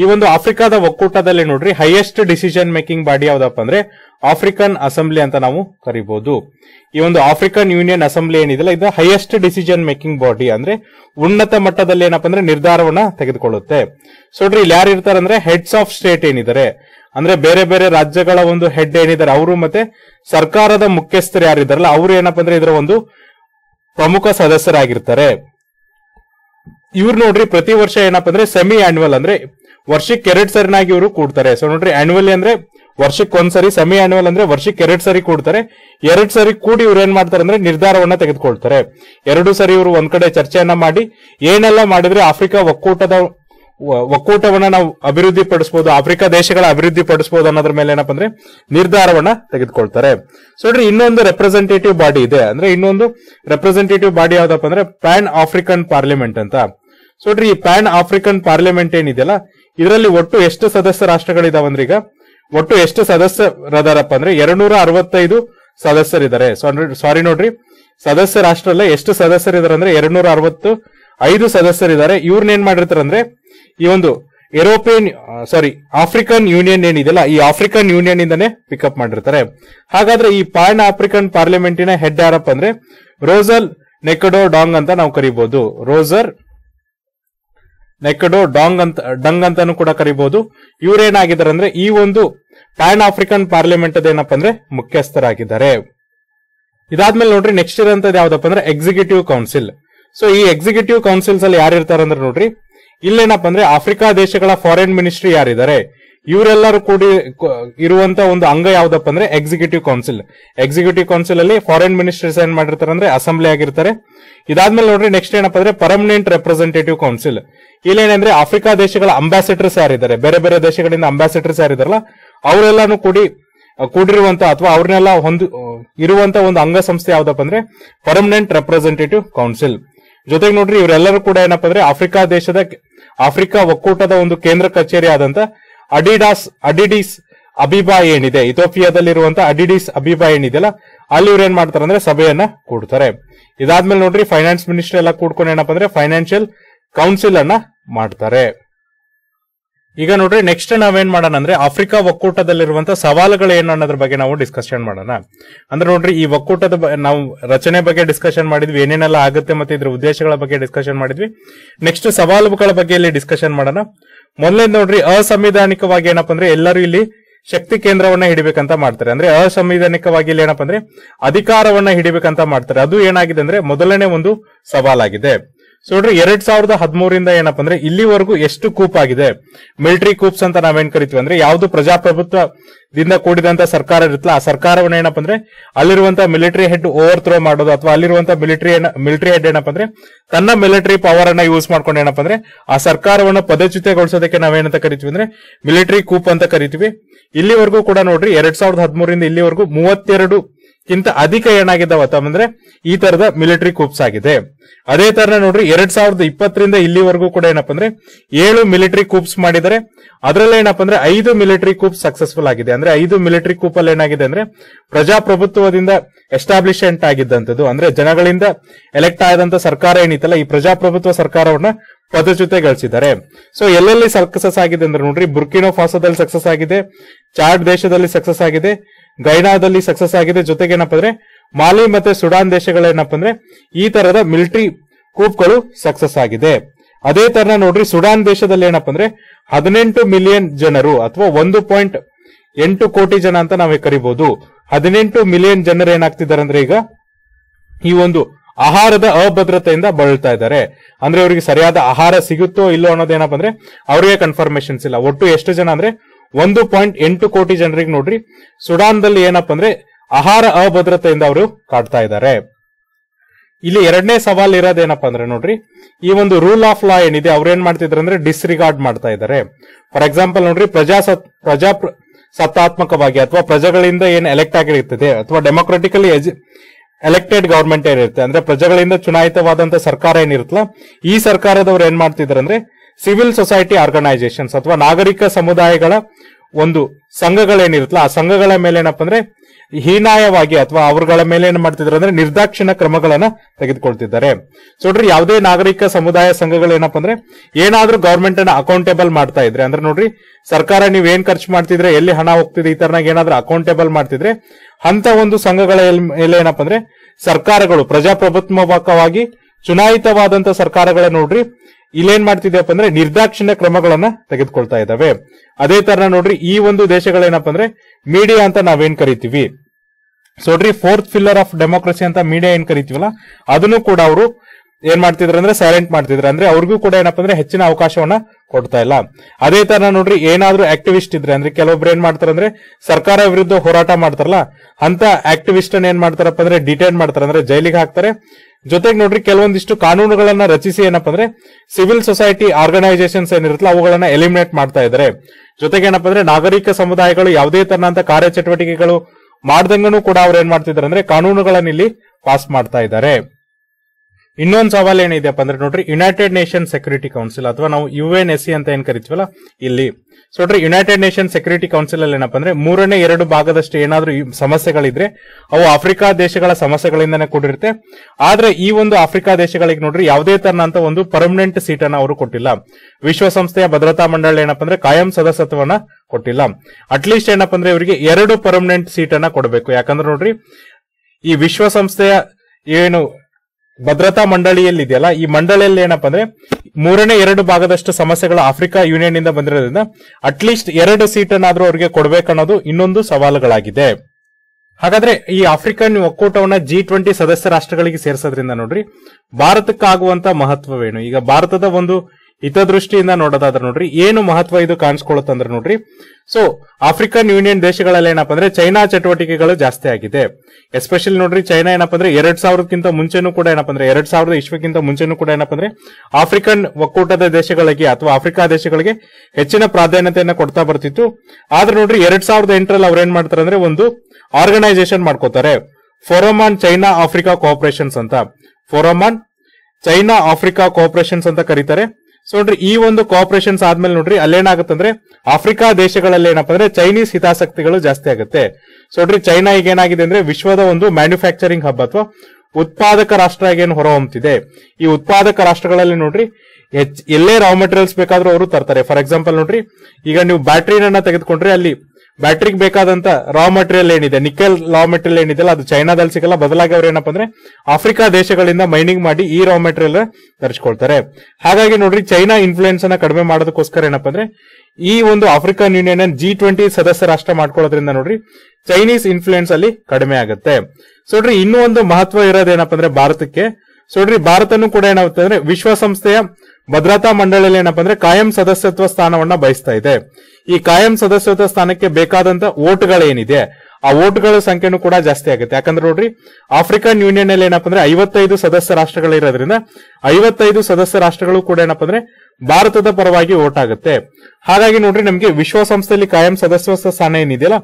ಈ ಒಂದು ಆಫ್ರಿಕಾದ ಒಕ್ಕೂಟದಲ್ಲಿ ನೋಡ್ರಿ ಹೈಯೆಸ್ಟ್ ಡಿಸಿಷನ್ ಮೇಕಿಂಗ್ ಬಾಡಿ ಯಾವ್ದಪ್ಪ ಅಂದ್ರೆ ಆಫ್ರಿಕನ್ ಅಸೆಂಬ್ಲಿ ಅಂತ ನಾವು ಕರಿಬಹುದು. ಈ ಒಂದು ಆಫ್ರಿಕನ್ ಯೂನಿಯನ್ ಅಸೆಂಬ್ಲಿ ಏನಿದೆಯಲ್ಲ ಇದು ಹೈಯೆಸ್ಟ್ ಡಿಸಿಷನ್ ಮೇಕಿಂಗ್ ಬಾಡಿ. ಅಂದ್ರೆ ಉನ್ನತ ಮಟ್ಟದಲ್ಲಿ ಏನಪ್ಪ ಅಂದ್ರೆ ನಿರ್ಧಾರವನ್ನ ತೆಗೆದುಕೊಳ್ಳುತ್ತೆ. ಸೊ ನೋಡ್ರಿ ಇಲ್ಲಿ ಯಾರು ಇರ್ತಾರಂದ್ರೆ ಹೆಡ್ಸ್ ಆಫ್ ಸ್ಟೇಟ್ ಏನಿದ್ದಾರೆ ಅಂದ್ರೆ ಬೇರೆ ಬೇರೆ ರಾಜ್ಯಗಳ ಒಂದು ಹೆಡ್ ಏನಿದ್ದಾರೆ ಅವರು, ಮತ್ತೆ ಸರ್ಕಾರದ ಮುಖ್ಯಸ್ಥರು ಯಾರಿದ್ದಾರಲ್ಲ ಅವರು ಏನಪ್ಪ ಅಂದ್ರೆ ಇದರ ಒಂದು ಪ್ರಮುಖ ಸದಸ್ಯರಾಗಿರ್ತಾರೆ. ಇವ್ರು ನೋಡ್ರಿ ಪ್ರತಿ ವರ್ಷ ಏನಪ್ಪ ಅಂದ್ರೆ ಸೆಮಿ ಆನ್ಯುವಲ್ ಅಂದ್ರೆ ವರ್ಷಕ್ಕೆ 2 ಸರಿನಾಗಿ ಇವರು ಕೂಡ್ತಾರೆ. ಸೊ ನೋಡ್ರಿ ಆನ್ಯುವಲ್ ಅಂದ್ರೆ ವರ್ಷಕ್ಕೊಂದ್ಸರಿ, ಸೆಮಿ ಆನ್ಯುವಲ್ ಅಂದ್ರೆ ವರ್ಷಕ್ಕೆ 2 ಸರಿ ಕೂಡ್ತಾರೆ. 2 ಸರಿ ಕೂಡಿ ಇವ್ರು ಏನ್ ಮಾಡ್ತಾರೆ ಅಂದ್ರೆ ನಿರ್ಧಾರವನ್ನ ತೆಗೆದುಕೊಳ್ತಾರೆ. 2 ಸರಿ ಇವರು ಒಂದ್ ಕಡೆ ಚರ್ಚೆಯನ್ನ ಮಾಡಿ ಏನೆಲ್ಲ ಮಾಡಿದ್ರೆ ಆಫ್ರಿಕಾ ಒಕ್ಕೂಟವನ್ನ ನಾವು ಅಭಿವೃದ್ಧಿ ಪಡಿಸಬಹುದು, ಆಫ್ರಿಕಾ ದೇಶಗಳ ಅಭಿವೃದ್ಧಿ ಪಡಿಸಬಹುದು ಅನ್ನೋದ್ರ ಮೇಲೆ ಏನಪ್ಪ ಅಂದ್ರೆ ನಿರ್ಧಾರವನ್ನ ತೆಗೆದುಕೊಳ್ತಾರೆ. ಸೊ ನೋಡ್ರಿ ಇನ್ನೊಂದು ರೆಪ್ರೆಸೆಂಟೇಟಿವ್ ಬಾಡಿ ಇದೆ. ಅಂದ್ರೆ ಇನ್ನೊಂದು ರೆಪ್ರೆಸೆಂಟೇಟಿವ್ ಬಾಡಿ ಯಾವ್ದಪ್ಪ ಅಂದ್ರೆ ಪ್ಯಾನ್ ಆಫ್ರಿಕನ್ ಪಾರ್ಲಿಮೆಂಟ್ ಅಂತ. ಸೊ ನೋಡ್ರಿ ಈ ಪ್ಯಾನ್ ಆಫ್ರಿಕನ್ ಪಾರ್ಲಿಮೆಂಟ್ ಏನಿದೆಯಲ್ಲ ಇದರಲ್ಲಿ ಒಟ್ಟು ಎಷ್ಟು ಸದಸ್ಯ ರಾಷ್ಟ್ರಗಳಿದಾವಂದ್ರೆ ಈಗ ಒಟ್ಟು ಎಷ್ಟು ಸದಸ್ಯರದಾರಪ್ಪ ಅಂದ್ರೆ 265 ಸದಸ್ಯರಿದ್ದಾರೆ. ಸಾರಿ ನೋಡ್ರಿ, ಸದಸ್ಯ ರಾಷ್ಟ್ರಲ್ಲ ಎಷ್ಟು ಸದಸ್ಯರಿದ್ದಾರೆ ಅಂದ್ರೆ 265 ಸದಸ್ಯರಿದ್ದಾರೆ. ಇವ್ರನ್ನ ಏನ್ ಮಾಡಿರ್ತಾರ ಅಂದ್ರೆ ಈ ಒಂದು ಯುರೋಪಿಯನ್ ಸಾರಿ ಆಫ್ರಿಕನ್ ಯೂನಿಯನ್ ಏನಿದೆಯಲ್ಲ ಈ ಆಫ್ರಿಕನ್ ಯೂನಿಯನ್ ಇಂದಾನೆ ಪಿಕಪ್ ಮಾಡಿರ್ತಾರೆ. ಹಾಗಾದ್ರೆ ಈ ಪಾನ್ ಆಫ್ರಿಕನ್ ಪಾರ್ಲಿಮೆಂಟಿನ ಹೆಡ್ ಯಾರಪ್ಪ ಅಂದ್ರೆ ರೋಜರ್ ನೆಕಡೋ ಡಾಂಗ್ ಅಂತ ನಾವು ಕರಿಬಹುದು. ರೋಜರ್ ನೆಕಡೋ ಡಂಗ್ ಅಂತಾನು ಕೂಡ ಕರಿಬಹುದು. ಇವ್ರೇನಾಗಿದ್ದಾರೆ ಅಂದ್ರೆ ಈ ಒಂದು ಪ್ಯಾನ್ ಆಫ್ರಿಕನ್ ಪಾರ್ಲಿಮೆಂಟ್ ಅದೇನಪ್ಪ ಅಂದ್ರೆ ಮುಖ್ಯಸ್ಥರಾಗಿದ್ದಾರೆ. ಇದಾದ್ಮೇಲೆ ನೋಡ್ರಿ ನೆಕ್ಸ್ಟ್ ಇರೋಂಥದ್ದು ಯಾವ್ದಪ್ಪ ಅಂದ್ರೆ ಎಕ್ಸಿಕ್ಯೂಟಿವ್ ಕೌನ್ಸಿಲ್. ಸೊ ಈ ಎಕ್ಸಿಕ್ಯೂಟಿವ್ ಕೌನ್ಸಿಲ್ಸ್ ಅಲ್ಲಿ ಯಾರಿರ್ತಾರೆ ಅಂದ್ರೆ ನೋಡ್ರಿ ಇಲ್ಲೇನಪ್ಪ ಅಂದ್ರೆ ಆಫ್ರಿಕಾ ದೇಶಗಳ ಫಾರಿನ್ ಮಿನಿಸ್ಟ್ರಿ ಯಾರಿದ್ದಾರೆ ಇವರೆಲ್ಲರೂ ಕೂಡಿ ಇರುವಂತ ಒಂದು ಅಂಗ ಯಾವ್ದಪ್ಪ ಅಂದ್ರೆ ಎಕ್ಸಿಕ್ಯೂಟಿವ್ ಕೌನ್ಸಿಲ್. ಎಕ್ಸಿಕ್ಯೂಟಿವ್ ಕೌನ್ಸಿಲ್ ಅಲ್ಲಿ ಫಾರಿನ್ ಮಿನಿಸ್ಟರ್ಸ್ ಏನ್ ಮಾಡಿರ್ತಾರೆ ಅಂದ್ರೆ ಅಸೆಂಬ್ಲಿ ಆಗಿರ್ತಾರೆ. ಇದಾದ್ಮೇಲೆ ನೋಡ್ರಿ ನೆಕ್ಸ್ಟ್ ಏನಪ್ಪ ಅಂದ್ರೆ ಪರ್ಮನೆಂಟ್ ರೆಪ್ರೆಸೆಂಟೇಟಿವ್ ಕೌನ್ಸಿಲ್. ಇಲ್ಲೇನಂದ್ರೆ ಆಫ್ರಿಕಾ ದೇಶಗಳ ಅಂಬಾಸಿಡರ್ಸ್ ಯಾರಿದ್ದಾರೆ ಬೇರೆ ಬೇರೆ ದೇಶಗಳಿಂದ ಅಂಬಾಸಿಡರ್ಸ್ ಯಾರಿದಾರಲ್ಲ ಅವರೆಲ್ಲಾನು ಕೂಡಿರುವಂತ ಅಥವಾ ಅವ್ರನ್ನೆಲ್ಲ ಇರುವಂತ ಒಂದು ಅಂಗಸಂಸ್ಥೆ ಯಾವ್ದಪ್ಪ ಅಂದ್ರೆ ಪರ್ಮನೆಂಟ್ ರೆಪ್ರೆಸೆಂಟೇಟಿವ್ ಕೌನ್ಸಿಲ್. ಜೊತೆಗೆ ನೋಡ್ರಿ ಇವರೆಲ್ಲರೂ ಕೂಡ ಏನಪ್ಪ ಅಂದ್ರೆ ಆಫ್ರಿಕಾ ಒಕ್ಕೂಟದ ಒಂದು ಕೇಂದ್ರ ಕಚೇರಿ ಆದಂತ ಅಡಿಡಿಸ್ ಅಬಿಬಾ ಏನಿದೆ ಇಥಿಯೋಪಿಯಾದಲ್ಲಿರುವಂತಹ ಅಡಿಡಿಸ್ ಅಬಿಬಾ ಏನಿದೆಯಲ್ಲ ಅಲ್ಲಿ ಇವ್ರು ಏನ್ ಮಾಡ್ತಾರೆ ಅಂದ್ರೆ ಸಭೆಯನ್ನ ಕೂಡ್ತಾರೆ. ಇದಾದ್ಮೇಲೆ ನೋಡ್ರಿ ಫೈನಾನ್ಸ್ ಮಿನಿಸ್ಟರ್ ಎಲ್ಲ ಕೂಡ್ಕೊಂಡು ಏನಪ್ಪ ಅಂದ್ರೆ ಫೈನಾನ್ಷಿಯಲ್ ಕೌನ್ಸಿಲ್ ಅನ್ನ ಮಾಡ್ತಾರೆ. ಈಗ ನೋಡ್ರಿ ನೆಕ್ಸ್ಟ್ ನಾವೇನ್ ಮಾಡೋಣ ಅಂದ್ರೆ ಆಫ್ರಿಕಾ ಒಕ್ಕೂಟದಲ್ಲಿರುವಂತಹ ಸವಾಲುಗಳು ಏನು ಅನ್ನೋದ್ರ ಬಗ್ಗೆ ನಾವು ಡಿಸ್ಕಷನ್ ಮಾಡೋಣ. ಅಂದ್ರೆ ನೋಡ್ರಿ ಈ ಒಕ್ಕೂಟದ ನಾವು ರಚನೆ ಬಗ್ಗೆ ಡಿಸ್ಕಷನ್ ಮಾಡಿದ್ವಿ, ಏನೇನೆಲ್ಲ ಆಗುತ್ತೆ ಮತ್ತೆ ಇದ್ರ ಉದ್ದೇಶಗಳ ಬಗ್ಗೆ ಡಿಸ್ಕಷನ್ ಮಾಡಿದ್ವಿ. ನೆಕ್ಸ್ಟ್ ಸವಾಲುಗಳ ಬಗ್ಗೆ ಇಲ್ಲಿ ಡಿಸ್ಕಷನ್ ಮಾಡೋಣ. ಮೊದಲೇ ನೋಡ್ರಿ ಅಸಂವಿಧಾನಿಕವಾಗಿ ಏನಪ್ಪ ಅಂದ್ರೆ ಎಲ್ಲರೂ ಇಲ್ಲಿ ಶಕ್ತಿ ಕೇಂದ್ರವನ್ನ ಹಿಡಿಬೇಕಂತ ಮಾಡ್ತಾರೆ. ಅಂದ್ರೆ ಅಸಂವಿಧಾನಿಕವಾಗಿ ಇಲ್ಲಿ ಏನಪ್ಪ ಅಂದ್ರೆ ಅಧಿಕಾರವನ್ನ ಹಿಡಿಬೇಕಂತ ಮಾಡ್ತಾರೆ. ಅದು ಏನಾಗಿದೆ ಅಂದ್ರೆ ಮೊದಲನೇ ಒಂದು ಸವಾಲಾಗಿದೆ. ಸೊ ನೋಡ್ರಿ 2013 ಏನಪ್ಪ ಅಂದ್ರೆ ಇಲ್ಲಿವರೆಗೂ ಎಷ್ಟು ಕೂಪ್ ಆಗಿದೆ, ಮಿಲಿಟರಿ ಕೂಪ್ಸ್ ಅಂತ ನಾವೇನ್ ಕರಿತೀವಿ ಅಂದ್ರೆ ಯಾವ್ದು ಪ್ರಜಾಪ್ರಭುತ್ವದಿಂದ ಕೂಡಿದಂತ ಸರ್ಕಾರ ಇರುತ್ತಲ್ಲ ಆ ಸರ್ಕಾರವನ್ನ ಏನಪ್ಪ ಅಂದ್ರೆ ಅಲ್ಲಿರುವಂತಹ ಮಿಲಿಟರಿ ಹೆಡ್ ಓವರ್ ಥ್ರೋ ಮಾಡೋದು ಅಥವಾ ಅಲ್ಲಿರುವಂತಹ ಮಿಲಿಟರಿ ಹೆಡ್ ಏನಪ್ಪ ಅಂದ್ರೆ ತನ್ನ ಮಿಲಿಟರಿ ಪವರ್ ಅನ್ನ ಯೂಸ್ ಮಾಡ್ಕೊಂಡು ಏನಪ್ಪ ಅಂದ್ರೆ ಆ ಸರ್ಕಾರವನ್ನು ಪದಚ್ಯುತಗೊಳಿಸೋದಕ್ಕೆ ನಾವೇನಂತ ಕರಿತೀವಿ ಅಂದ್ರೆ ಮಿಲಿಟರಿ ಕೂಪ್ ಅಂತ ಕರಿತೀವಿ. ಇಲ್ಲಿವರೆಗೂ ಕೂಡ ನೋಡ್ರಿ 2013 ಇಲ್ಲಿವರೆಗೂ 32ಕ್ಕಿಂತ ಅಧಿಕ ಏನಾಗಿದ್ದಾವತ್ತ ಅಂದ್ರೆ ಈ ತರದ ಮಿಲಿಟರಿ ಕೂಪ್ಸ್ ಆಗಿದೆ. ಅದೇ ತರ ನೋಡ್ರಿ 2020 ಇಲ್ಲಿವರೆಗೂ ಕೂಡ ಏನಪ್ಪ ಅಂದ್ರೆ 7 ಮಿಲಿಟರಿ ಕೂಪ್ಸ್ ಮಾಡಿದರೆ ಅದರಲ್ಲೇ ಏನಪ್ಪ ಅಂದ್ರೆ 5 ಮಿಲಿಟರಿ ಕೂಪ್ ಸಕ್ಸಸ್ಫುಲ್ ಆಗಿದೆ. ಅಂದ್ರೆ 5 ಮಿಲಿಟರಿ ಕೂಪ್ ಅಲ್ಲಿ ಏನಾಗಿದೆ ಅಂದ್ರೆ ಪ್ರಜಾಪ್ರಭುತ್ವದಿಂದ ಎಸ್ಟಾಬ್ಲಿಷ್ಮೆಂಟ್ ಆಗಿದ್ದಂಥದ್ದು ಅಂದ್ರೆ ಜನಗಳಿಂದ ಎಲೆಕ್ಟ್ ಆದಂತ ಸರ್ಕಾರ ಏನಿತ್ತಲ್ಲ ಈ ಪ್ರಜಾಪ್ರಭುತ್ವ ಸರ್ಕಾರವನ್ನ ಪದಚ್ಯುತಗೊಳಿಸಿದ್ದಾರೆ. ಸೊ ಎಲ್ಲೆಲ್ಲಿ ಸಕ್ಸಸ್ ಆಗಿದೆ ಅಂದ್ರೆ ನೋಡ್ರಿ ಬುರ್ಕಿನೋ ಫಾಸೋದಲ್ಲಿ ಸಕ್ಸಸ್ ಆಗಿದೆ, ಚಾಡ್ ದೇಶದಲ್ಲಿ ಸಕ್ಸಸ್ ಆಗಿದೆ, ಗೈನಾದಲ್ಲಿ ಸಕ್ಸಸ್ ಆಗಿದೆ. ಜೊತೆಗೆ ಏನಪ್ಪ ಅಂದ್ರೆ ಮಾಲಿ ಮತ್ತೆ ಸುಡಾನ್ ದೇಶಗಳೇನಪ್ಪ ಅಂದ್ರೆ ಈ ತರದ ಮಿಲಿಟರಿ ಕೂಪ್ಗಳು ಸಕ್ಸಸ್ ಆಗಿದೆ. ಅದೇ ತರ ನೋಡ್ರಿ ಸುಡಾನ್ ದೇಶದಲ್ಲಿ ಏನಪ್ಪ ಅಂದ್ರೆ 18 ಮಿಲಿಯನ್ ಜನರು ಅಥವಾ 1.8 ಕೋಟಿ ಜನ ಅಂತ ನಾವೇ ಕರಿಬಹುದು. 18 ಮಿಲಿಯನ್ ಜನರು ಏನಾಗ್ತಿದ್ದಾರೆ ಅಂದ್ರೆ ಈಗ ಈ ಒಂದು ಆಹಾರದ ಅಭದ್ರತೆಯಿಂದ ಬಳಲ್ತಾ ಇದ್ದಾರೆ. ಅಂದ್ರೆ ಅವರಿಗೆ ಸರಿಯಾದ ಆಹಾರ ಸಿಗುತ್ತೋ ಇಲ್ಲೋ ಅನ್ನೋದೇನಪ್ಪ ಅಂದ್ರೆ ಅವರಿಗೆ ಕನ್ಫರ್ಮೇಶನ್ಸ್ ಇಲ್ಲ. ಒಟ್ಟು ಎಷ್ಟು ಜನ ಅಂದ್ರೆ 1.8 ಕೋಟಿ ಜನರಿಗೆ ನೋಡ್ರಿ ಸುಡಾನ್ದಲ್ಲಿ ಏನಪ್ಪ ಅಂದ್ರೆ ಆಹಾರ ಅಭದ್ರತೆಯಿಂದ ಅವರು ಕಾಡ್ತಾ ಇದ್ದಾರೆ. ಇಲ್ಲಿ ಎರಡನೇ ಸವಾಲ್ ಇರೋದೇನಪ್ಪಾ ಅಂದ್ರೆ ನೋಡ್ರಿ ಈ ಒಂದು ರೂಲ್ ಆಫ್ ಲಾ ಏನಿದೆ ಅವ್ರೇನ್ ಮಾಡ್ತಿದ್ರು ಅಂದ್ರೆ ಡಿಸ್ರಿಗಾರ್ಡ್ ಮಾಡ್ತಾ ಇದ್ದಾರೆ. ಫಾರ್ ಎಕ್ಸಾಂಪಲ್ ನೋಡ್ರಿ ಪ್ರಜಾಸತ್ತಾತ್ಮಕವಾಗಿ ಅಥವಾ ಪ್ರಜೆಗಳಿಂದ ಏನ್ ಎಲೆಕ್ಟ್ ಆಗಿರುತ್ತದೆ ಅಥವಾ ಡೆಮೊಕ್ರೆಟಿಕಲಿ ಎಲೆಕ್ಟೆಡ್ ಗವರ್ಮೆಂಟ್ ಏನಿರುತ್ತೆ ಅಂದ್ರೆ ಪ್ರಜೆಗಳಿಂದ ಚುನಾಯಿತವಾದಂತಹ ಸರ್ಕಾರ ಏನಿರುತ್ತಲ್ಲ ಈ ಸರ್ಕಾರದವ್ರು ಏನ್ ಮಾಡ್ತಿದ್ರು ಅಂದ್ರೆ ಸಿವಿಲ್ ಸೊಸೈಟಿ ಆರ್ಗನೈಸೇಷನ್ಸ್ ಅಥವಾ ನಾಗರಿಕ ಸಮುದಾಯಗಳ ಒಂದು ಸಂಘಗಳೇನಿರುತ್ತಲ್ಲ ಆ ಸಂಘಗಳ ಮೇಲೆ ಏನಪ್ಪ ಅಂದ್ರೆ ಹೀನಾಯವಾಗಿ ಅಥವಾ ಅವರುಗಳ ಮೇಲೆ ಏನ್ ಮಾಡ್ತಿದ್ರು ಅಂದ್ರೆ ನಿರ್ದಾಕ್ಷಿಣ್ಯ ಕ್ರಮಗಳನ್ನ ತೆಗೆದುಕೊಳ್ತಿದ್ದಾರೆ. ಸೊ ನೋಡ್ರಿ ಯಾವುದೇ ನಾಗರಿಕ ಸಮುದಾಯ ಸಂಘಗಳು ಏನಪ್ಪ ಅಂದ್ರೆ ಏನಾದ್ರೂ ಗವರ್ಮೆಂಟ್ ಅನ್ನ ಅಕೌಂಟೇಬಲ್ ಮಾಡ್ತಾ ಇದ್ರೆ ಅಂದ್ರೆ ನೋಡ್ರಿ ಸರ್ಕಾರ ನೀವ್ ಏನ್ ಖರ್ಚು ಮಾಡ್ತಿದ್ರೆ ಎಲ್ಲಿ ಹಣ ಹೋಗ್ತಿದೆ ಈ ತರನಾಗ ಏನಾದ್ರೂ ಅಕೌಂಟೇಬಲ್ ಮಾಡ್ತಿದ್ರೆ ಅಂತ ಒಂದು ಸಂಘಗಳ ಮೇಲೆ ಏನಪ್ಪ ಅಂದ್ರೆ ಸರ್ಕಾರಗಳು ಪ್ರಜಾಪ್ರಭುತ್ವವಾಗಿ ಚುನಾಯಿತವಾದಂತ ಸರ್ಕಾರಗಳ ನೋಡ್ರಿ ಇಲ್ಲೇನ್ ಮಾಡ್ತಿದ್ಯಪ್ಪ ಅಂದ್ರೆ ನಿರ್ದಾಕ್ಷಿಣ್ಯ ಕ್ರಮಗಳನ್ನ ತೆಗೆದುಕೊಳ್ತಾ ಇದ್ದಾವೆ. ಅದೇ ತರ ನೋಡ್ರಿ ಈ ಒಂದು ದೇಶಗಳೇನಪ್ಪ ಅಂದ್ರೆ ಮೀಡಿಯಾ ಅಂತ ನಾವೇನ್ ಕರಿತೀವಿ. ಸೊ ನೋಡ್ರಿ 4th ಪಿಲ್ಲರ್ ಆಫ್ ಡೆಮೋಕ್ರಸಿ ಅಂತ ಮೀಡಿಯಾ ಏನ್ ಕರಿತೀವಲ್ಲ ಅದನ್ನು ಕೂಡ ಅವರು ಏನ್ ಮಾಡ್ತಿದ್ರು ಅಂದ್ರೆ ಸೈಲೆಂಟ್ ಮಾಡ್ತಿದ್ರು. ಅಂದ್ರೆ ಅವ್ರಿಗೂ ಕೂಡ ಏನಪ್ಪ ಅಂದ್ರೆ ಹೆಚ್ಚಿನ ಅವಕಾಶವನ್ನ ಕೊಡ್ತಾ ಇಲ್ಲ. ಅದೇ ತರ ನೋಡ್ರಿ ಏನಾದ್ರೂ ಆಕ್ಟಿವಿಸ್ಟ್ ಇದ್ರೆ ಅಂದ್ರೆ ಕೆಲವೊಬ್ರು ಏನ್ ಮಾಡ್ತಾರೆ ಅಂದ್ರೆ ಸರ್ಕಾರ ವಿರುದ್ಧ ಹೋರಾಟ ಮಾಡ್ತಾರಲ್ಲ ಅಂತ ಆಕ್ಟಿವಿಸ್ಟ್ ಅನ್ನ ಏನ್ ಮಾಡ್ತಾರಪ್ಪ ಅಂದ್ರೆ ಡಿಟೈನ್ ಮಾಡ್ತಾರೆ, ಅಂದ್ರೆ ಜೈಲಿಗೆ ಹಾಕ್ತಾರೆ. ಜೊತೆಗೆ ನೋಡ್ರಿ ಕೆಲವೊಂದಿಷ್ಟು ಕಾನೂನುಗಳನ್ನ ರಚಿಸಿ ಏನಪ್ಪ ಅಂದ್ರೆ ಸಿವಿಲ್ ಸೊಸೈಟಿ ಆರ್ಗನೈಸೇಷನ್ಸ್ ಏನಿರುತ್ತಲ್ಲ ಅವುಗಳನ್ನ ಎಲಿಮಿನೇಟ್ ಮಾಡ್ತಾ ಇದ್ದಾರೆ. ಜೊತೆಗೆ ಏನಪ್ಪ ಅಂದ್ರೆ ನಾಗರಿಕ ಸಮುದಾಯಗಳು ಯಾವುದೇ ತರನಂತ ಕಾರ್ಯಚಟುವಟಿಕೆಗಳು ಮಾಡ್ದಂಗನೂ ಕೂಡ ಅವ್ರು ಏನ್ ಮಾಡ್ತಿದ್ದಾರೆ ಅಂದ್ರೆ ಕಾನೂನುಗಳನ್ನ ಇಲ್ಲಿ ಪಾಸ್ ಮಾಡ್ತಾ ಇದ್ದಾರೆ. ಇನ್ನೊಂದು ಸವಾಲು ಏನಿದೆಪ್ಪ ಅಂದ್ರೆ ನೋಡ್ರಿ ಯುನೈಟೆಡ್ ನೇಷನ್ ಸೆಕ್ಯೂರಿಟಿ ಕೌನ್ಸಿಲ್ ಅಥವಾ ನಾವು UNSC ಅಂತ ಏನ್ ಕರೀತೀವಲ್ಲ ಇಲ್ಲಿ. ಸೊ ನೋಡ್ರಿ ಯುನೈಟೆಡ್ ನೇಷನ್ ಸೆಕ್ಯೂರಿಟಿ ಕೌನ್ಸಿಲ್ ಅಲ್ಲಿ ಏನಪ್ಪಾ ಅಂದ್ರೆ 2/3 ಭಾಗದಷ್ಟು ಏನಾದ್ರೂ ಸಮಸ್ಯೆಗಳಿದ್ರೆ ಅವು ಆಫ್ರಿಕಾ ದೇಶಗಳ ಸಮಸ್ಯೆಗಳಿಂದನೇ ಕೂಡಿರುತ್ತೆ. ಆದ್ರೆ ಈ ಒಂದು ಆಫ್ರಿಕಾ ದೇಶಗಳಿಗೆ ನೋಡ್ರಿ ಯಾವುದೇ ತರನಂತ ಒಂದು ಪರ್ಮನೆಂಟ್ ಸೀಟ್ ಅನ್ನ ಅವರು ಕೊಟ್ಟಿಲ್ಲ. ವಿಶ್ವಸಂಸ್ಥೆಯ ಭದ್ರತಾ ಮಂಡಳಿ ಏನಪ್ಪಾ ಅಂದ್ರೆ ಕಾಯಂ ಸದಸ್ಯತ್ವವನ್ನ ಕೊಟ್ಟಿಲ್ಲ. ಅಟ್ಲೀಸ್ಟ್ ಏನಪ್ಪಾ ಅಂದ್ರೆ ಇವರಿಗೆ 2 ಪರ್ಮನೆಂಟ್ ಸೀಟ್ ಅನ್ನ ಕೊಡಬೇಕು. ಯಾಕಂದ್ರೆ ನೋಡ್ರಿ ಈ ವಿಶ್ವಸಂಸ್ಥೆಯ ಏನು ಭದ್ರತಾ ಮಂಡಳಿಯಲ್ಲಿ ಇದೆಯಲ್ಲ ಈ ಮಂಡಳಿಯಲ್ಲಿ ಏನಪ್ಪಾ ಅಂದ್ರೆ 2/3 ಭಾಗದಷ್ಟು ಸಮಸ್ಯೆಗಳು ಆಫ್ರಿಕಾ ಯೂನಿಯನ್ ಇಂದ ಬಂದಿರೋದ್ರಿಂದ ಅಟ್ಲೀಸ್ಟ್ 2 ಸೀಟ್ ಅನ್ನಾದ್ರೂ ಅವರಿಗೆ ಕೊಡಬೇಕನ್ನೋದು ಇನ್ನೊಂದು ಸವಾಲುಗಳಾಗಿದೆ. ಹಾಗಾದ್ರೆ ಈ ಆಫ್ರಿಕನ್ ಒಕ್ಕೂಟವನ್ನ G20 ಸದಸ್ಯ ರಾಷ್ಟ್ರಗಳಿಗೆ ಸೇರಿಸೋದ್ರಿಂದ ನೋಡ್ರಿ ಭಾರತಕ್ಕಾಗುವಂತ ಮಹತ್ವವೇನು, ಈಗ ಭಾರತದ ಒಂದು ಹಿತದೃಷ್ಟಿಯಿಂದ ನೋಡೋದಾದ್ರೆ ನೋಡ್ರಿ ಏನು ಮಹತ್ವ ಇದು ಕಾಣಿಸ್ಕೊಳ್ಳುತ್ತಂದ್ರೆ ನೋಡ್ರಿ. ಸೊ ಆಫ್ರಿಕನ್ ಯೂನಿಯನ್ ದೇಶಗಳಲ್ಲಿ ಏನಪ್ಪಾ ಅಂದ್ರೆ ಚೈನಾ ಚಟುವಟಿಕೆಗಳು ಜಾಸ್ತಿ ಆಗಿದೆ. ಎಸ್ಪೆಷಲಿ ನೋಡ್ರಿ ಚೈನಾ ಏನಪ್ಪಾ ಅಂದ್ರೆ 2000ಕ್ಕಿಂತ ಮುಂಚೆನೂ ಕೂಡ ಏನಪ್ಪಾ ಅಂದ್ರೆ 2000 ಇಸವಿಗಿಂತ ಮುಂಚೆನೂ ಕೂಡ ಏನಪ್ಪಾ ಅಂದ್ರೆ ಆಫ್ರಿಕನ್ ಒಕ್ಕೂಟದ ದೇಶಗಳಿಗೆ ಅಥವಾ ಆಫ್ರಿಕಾ ದೇಶಗಳಿಗೆ ಹೆಚ್ಚಿನ ಪ್ರಾಧಾನ್ಯತೆಯನ್ನ ಕೊಡ್ತಾ ಬರ್ತಿತ್ತು. ಆದ್ರೆ ನೋಡ್ರಿ 2008ರಲ್ಲಿ ಅವ್ರು ಏನ್ ಮಾಡ್ತಾರೆ ಅಂದ್ರೆ ಒಂದು ಆರ್ಗನೈಸೇಷನ್ ಮಾಡ್ಕೋತಾರೆ, forum on China Africa cooperations ಅಂತ, forum on China Africa cooperations ಅಂತ ಕರೀತಾರೆ. ಸೊ ನೋಡ್ರಿ ಈ ಒಂದು ಕೋಆಪರೇಷನ್ಸ್ ಆದ್ಮೇಲೆ ನೋಡ್ರಿ ಅಲ್ಲೇನಾಗುತ್ತಂದ್ರೆ ಆಫ್ರಿಕಾ ದೇಶಗಳಲ್ಲಿ ಏನಪ್ಪಾ ಅಂದ್ರೆ ಚೈನೀಸ್ ಹಿತಾಸಕ್ತಿಗಳು ಜಾಸ್ತಿ ಆಗುತ್ತೆ. ಸೊ ನೋಡ್ರಿ ಚೈನಾ ಈಗ ಏನಾಗಿದೆ ಅಂದ್ರೆ ವಿಶ್ವದ ಒಂದು ಮ್ಯಾನುಫ್ಯಾಕ್ಚರಿಂಗ್ ಹಬ್ ಅಥವಾ ಉತ್ಪಾದಕ ರಾಷ್ಟ್ರ ಏನು ಹೊರಹೊಮ್ಮುತ್ತಿದೆ. ಈ ಉತ್ಪಾದಕ ರಾಷ್ಟ್ರಗಳಲ್ಲಿ ನೋಡ್ರಿ ಎಲ್ಲೇ ರಾ ಮೆಟೀರಿಯಲ್ಸ್ ಬೇಕಾದ್ರೂ ಅವರು ತರ್ತಾರೆ. ಫಾರ್ ಎಕ್ಸಾಂಪಲ್ ನೋಡ್ರಿ ಈಗ ನೀವು ಬ್ಯಾಟರಿನ ತೆಗೆದುಕೊಂಡ್ರೆ ಅಲ್ಲಿ ಬ್ಯಾಟ್ರಿಗೆ ಬೇಕಾದಂತ ರಾ ಮೆಟೀರಿಯಲ್ ಏನಿದೆ ನಿಕೆಲ್ ರಾ ಮೆಟೀರಿಯಲ್ ಏನಿದೆಲ್ಲ ಅದು ಚೈನಾದಲ್ಲಿ ಸಿಗಲ್ಲ. ಬದಲಾಗಿ ಅವ್ರು ಏನಪ್ಪಾ ಅಂದ್ರೆ ಆಫ್ರಿಕಾ ದೇಶಗಳಿಂದ ಮೈನಿಂಗ್ ಮಾಡಿ ಈ ರಾ ಮೆಟೀರಿಯಲ್ ತರಿಸ್ಕೊಳ್ತಾರೆ. ಹಾಗಾಗಿ ನೋಡ್ರಿ ಚೈನಾ ಇನ್ಫ್ಲೂಯೆನ್ಸ್ ಅನ್ನ ಕಡಿಮೆ ಮಾಡೋದಕ್ಕೋಸ್ಕರ ಏನಪ್ಪಾ ಅಂದ್ರೆ ಈ ಒಂದು ಆಫ್ರಿಕನ್ ಯೂನಿಯನ್ G20 ಸದಸ್ಯ ರಾಷ್ಟ್ರ ಮಾಡ್ಕೊಳ್ಳೋದ್ರಿಂದ ನೋಡ್ರಿ ಚೈನೀಸ್ ಇನ್ಫ್ಲೂಯೆನ್ಸ್ ಅಲ್ಲಿ ಕಡಿಮೆ ಆಗುತ್ತೆ. ಸೊ ನೋಡ್ರಿ ಇನ್ನೂ ಒಂದು ಮಹತ್ವ ಇರೋದೇನಪ್ಪ ಅಂದ್ರೆ ಭಾರತಕ್ಕೆ. ಸೊ ನೋಡ್ರಿ ಭಾರತನೂ ಕೂಡ ಏನಾಗುತ್ತೆ ಅಂದ್ರೆ ವಿಶ್ವಸಂಸ್ಥೆಯ ಭದ್ರತಾ ಮಂಡಳಿಯಲ್ಲಿ ಏನಪ್ಪಾ ಅಂದ್ರೆ ಕಾಯಂ ಸದಸ್ಯತ್ವ ಸ್ಥಾನವನ್ನ ಬಯಸ್ತಾ ಇದೆ. ಈ ಕಾಯಂ ಸದಸ್ಯತ್ವ ಸ್ಥಾನಕ್ಕೆ ಬೇಕಾದಂತ ವೋಟ್ಗಳೇನಿದೆ ಆ ವೋಟ್ಗಳ ಸಂಖ್ಯೆನೂ ಕೂಡ ಜಾಸ್ತಿ ಆಗುತ್ತೆ. ಯಾಕಂದ್ರೆ ನೋಡ್ರಿ ಆಫ್ರಿಕನ್ ಯೂನಿಯನ್ ಅಲ್ಲಿ ಏನಪ್ಪಾ ಅಂದ್ರೆ 55 ಸದಸ್ಯ ರಾಷ್ಟ್ರಗಳಿರೋದ್ರಿಂದ 55 ಸದಸ್ಯ ರಾಷ್ಟ್ರಗಳು ಕೂಡ ಏನಪ್ಪಾ ಅಂದ್ರೆ ಭಾರತದ ಪರವಾಗಿ ವೋಟ್ ಆಗುತ್ತೆ. ಹಾಗಾಗಿ ನೋಡ್ರಿ ನಮ್ಗೆ ವಿಶ್ವಸಂಸ್ಥೆಯಲ್ಲಿ ಕಾಯಂ ಸದಸ್ಯತ್ವ ಸ್ಥಾನ ಏನಿದೆಯಲ್ಲ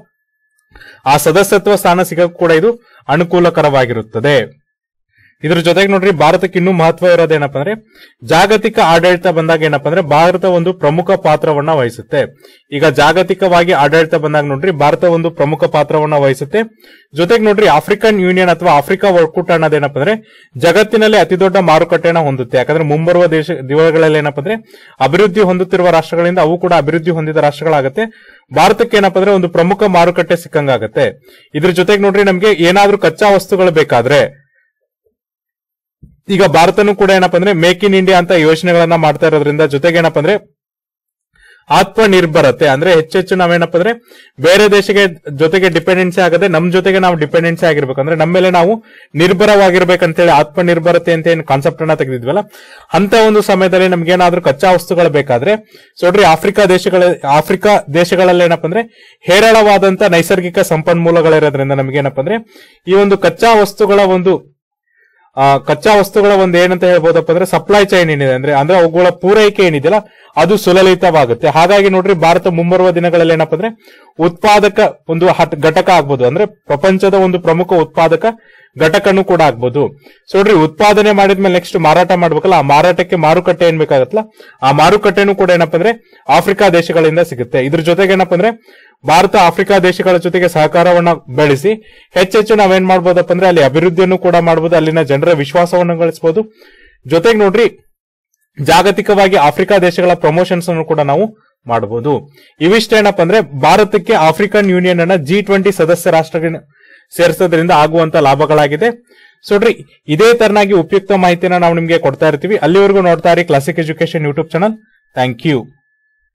ಆ ಸದಸ್ಯತ್ವ ಸ್ಥಾನ ಸಿಗಕ್ಕೂ ಕೂಡ ಇದು ಅನುಕೂಲಕರವಾಗಿರುತ್ತದೆ. ಇದ್ರ ಜೊತೆಗೆ ನೋಡ್ರಿ ಭಾರತಕ್ಕೆ ಇನ್ನೂ ಮಹತ್ವ ಇರೋದೇನಪ್ಪ ಅಂದ್ರೆ ಜಾಗತಿಕ ಆಡಳಿತ ಬಂದಾಗ ಏನಪ್ಪಾ ಅಂದ್ರೆ ಭಾರತ ಒಂದು ಪ್ರಮುಖ ಪಾತ್ರವನ್ನ ವಹಿಸುತ್ತೆ. ಈಗ ಜಾಗತಿಕವಾಗಿ ಆಡಳಿತ ಬಂದಾಗ ನೋಡ್ರಿ ಭಾರತ ಒಂದು ಪ್ರಮುಖ ಪಾತ್ರವನ್ನ ವಹಿಸುತ್ತೆ. ಜೊತೆಗೆ ನೋಡ್ರಿ ಆಫ್ರಿಕನ್ ಯೂನಿಯನ್ ಅಥವಾ ಆಫ್ರಿಕಾ ಒಕ್ಕೂಟ ಅನ್ನೋದೇನಪ್ಪ ಅಂದ್ರೆ ಜಗತ್ತಿನಲ್ಲಿ ಅತಿ ದೊಡ್ಡ ಮಾರುಕಟ್ಟೆಯನ್ನ ಹೊಂದುತ್ತೆ. ಯಾಕಂದ್ರೆ ಮುಂಬರುವ ದಿನಗಳಲ್ಲಿ ಏನಪ್ಪ ಅಂದ್ರೆ ಅಭಿವೃದ್ಧಿ ಹೊಂದುತ್ತಿರುವ ರಾಷ್ಟ್ರಗಳಿಂದ ಅವು ಕೂಡ ಅಭಿವೃದ್ಧಿ ಹೊಂದಿದ ರಾಷ್ಟ್ರಗಳಾಗತ್ತೆ. ಭಾರತಕ್ಕೆ ಏನಪ್ಪ ಅಂದ್ರೆ ಒಂದು ಪ್ರಮುಖ ಮಾರುಕಟ್ಟೆ ಸಿಕ್ಕಂಗಾಗತ್ತೆ. ಇದ್ರ ಜೊತೆಗೆ ನೋಡ್ರಿ ನಮ್ಗೆ ಏನಾದ್ರೂ ಕಚ್ಚಾ ವಸ್ತುಗಳು ಬೇಕಾದ್ರೆ ಈಗ ಭಾರತನೂ ಕೂಡ ಏನಪ್ಪಾ ಅಂದ್ರೆ ಮೇಕ್ ಇನ್ ಇಂಡಿಯಾ ಅಂತ ಯೋಜನೆಗಳನ್ನ ಮಾಡ್ತಾ ಇರೋದ್ರಿಂದ ಜೊತೆಗೆ ಏನಪ್ಪಾ ಅಂದ್ರೆ ಆತ್ಮ ನಿರ್ಭರತೆ ಅಂದ್ರೆ ಹೆಚ್ಚೆಚ್ಚು ನಾವೇನಪ್ಪ ಅಂದ್ರೆ ಬೇರೆ ದೇಶಕ್ಕೆ ಜೊತೆಗೆ ಡಿಪೆಂಡೆನ್ಸಿ ಆಗದೆ ನಮ್ ಜೊತೆಗೆ ನಾವು ಡಿಪೆಂಡೆನ್ಸಿ ಆಗಿರ್ಬೇಕು ಅಂದ್ರೆ ನಮ್ಮ ಮೇಲೆ ನಾವು ನಿರ್ಭರವಾಗಿರ್ಬೇಕಂತೇಳಿ ಆತ್ಮ ನಿರ್ಭರತೆ ಅಂತ ಏನು ಕಾನ್ಸೆಪ್ಟ್ ಅನ್ನ ತೆಗೆದಿದ್ವಲ್ಲ ಅಂತ ಒಂದು ಸಮಯದಲ್ಲಿ ನಮ್ಗೆ ಏನಾದ್ರೂ ಕಚ್ಚಾ ವಸ್ತುಗಳು ಬೇಕಾದ್ರೆ ನೋಡ್ರಿ ಆಫ್ರಿಕಾ ದೇಶಗಳಲ್ಲಿ ಏನಪ್ಪಾ ಅಂದ್ರೆ ಹೇರಳವಾದಂತ ನೈಸರ್ಗಿಕ ಸಂಪನ್ಮೂಲಗಳಿರೋದ್ರಿಂದ ನಮ್ಗೆ ಏನಪ್ಪಾ ಅಂದ್ರೆ ಈ ಒಂದು ಕಚ್ಚಾ ವಸ್ತುಗಳ ಒಂದು ಏನಂತ ಹೇಳ್ಬೋದಪ್ಪ ಅಂದ್ರೆ ಸಪ್ಲೈ ಚೈನ್ ಏನಿದೆ ಅಂದ್ರೆ ಅವುಗಳ ಪೂರೈಕೆ ಏನಿದೆಯಲ್ಲ ಅದು ಸುಲಲಿತವಾಗುತ್ತೆ. ಹಾಗಾಗಿ ನೋಡ್ರಿ ಭಾರತ ಮುಂಬರುವ ದಿನಗಳಲ್ಲಿ ಏನಪ್ಪಾ ಅಂದ್ರೆ ಉತ್ಪಾದಕ ಒಂದು ಘಟಕ ಆಗ್ಬೋದು, ಅಂದ್ರೆ ಪ್ರಪಂಚದ ಒಂದು ಪ್ರಮುಖ ಉತ್ಪಾದಕ ಘಟಕನೂ ಕೂಡ ಆಗ್ಬೋದು. ಸೊ ನೋಡ್ರಿ ಉತ್ಪಾದನೆ ಮಾಡಿದ್ಮೇಲೆ ನೆಕ್ಸ್ಟ್ ಮಾರಾಟ ಮಾಡ್ಬೇಕಲ್ಲ, ಆ ಮಾರಾಟಕ್ಕೆ ಮಾರುಕಟ್ಟೆ ಏನ್ ಬೇಕಾಗತ್ತಲ್ಲ ಆ ಮಾರುಕಟ್ಟೆನೂ ಕೂಡ ಏನಪ್ಪಾ ಅಂದ್ರೆ ಆಫ್ರಿಕಾ ದೇಶಗಳಿಂದ ಸಿಗುತ್ತೆ. ಇದ್ರ ಜೊತೆಗೆ ಏನಪ್ಪಾ ಅಂದ್ರೆ ಭಾರತ ಆಫ್ರಿಕಾ ದೇಶಗಳ ಜೊತೆಗೆ ಸಹಕಾರವನ್ನ ಬೆಳೆಸಿ ಹೆಚ್ಚೆಚ್ಚು ನಾವೇನ್ ಮಾಡ್ಬೋದಪ್ಪ ಅಂದ್ರೆ ಅಲ್ಲಿ ಅಭಿವೃದ್ಧಿಯನ್ನು ಕೂಡ ಮಾಡ್ಬೋದು, ಅಲ್ಲಿನ ಜನರ ವಿಶ್ವಾಸವನ್ನು ಗಳಿಸಬಹುದು. ಜೊತೆಗೆ ನೋಡ್ರಿ ಜಾಗತಿಕವಾಗಿ ಆಫ್ರಿಕಾ ದೇಶಗಳ ಪ್ರಮೋಷನ್ಸ್ ಅನ್ನು ಕೂಡ ನಾವು ಮಾಡಬಹುದು. ಇವಿಷ್ಟೇನಪ್ಪ ಅಂದ್ರೆ ಭಾರತಕ್ಕೆ ಆಫ್ರಿಕನ್ ಯೂನಿಯನ್ ಅನ್ನ G20 ಸದಸ್ಯ ರಾಷ್ಟ್ರಗಳಿಗೆ ಸೇರಿಸೋದ್ರಿಂದ ಆಗುವಂತ ಲಾಭಗಳಾಗಿದೆ. ಸೊ ನೋಡ್ರಿ ಇದೇ ತರನಾಗಿ ಉಪಯುಕ್ತ ಮಾಹಿತಿಯನ್ನು ನಾವು ನಿಮ್ಗೆ ಕೊಡ್ತಾ ಇರ್ತೀವಿ. ಅಲ್ಲಿವರೆಗೂ ನೋಡ್ತಾ ಇರಿ classic education YouTube channel. Thank you.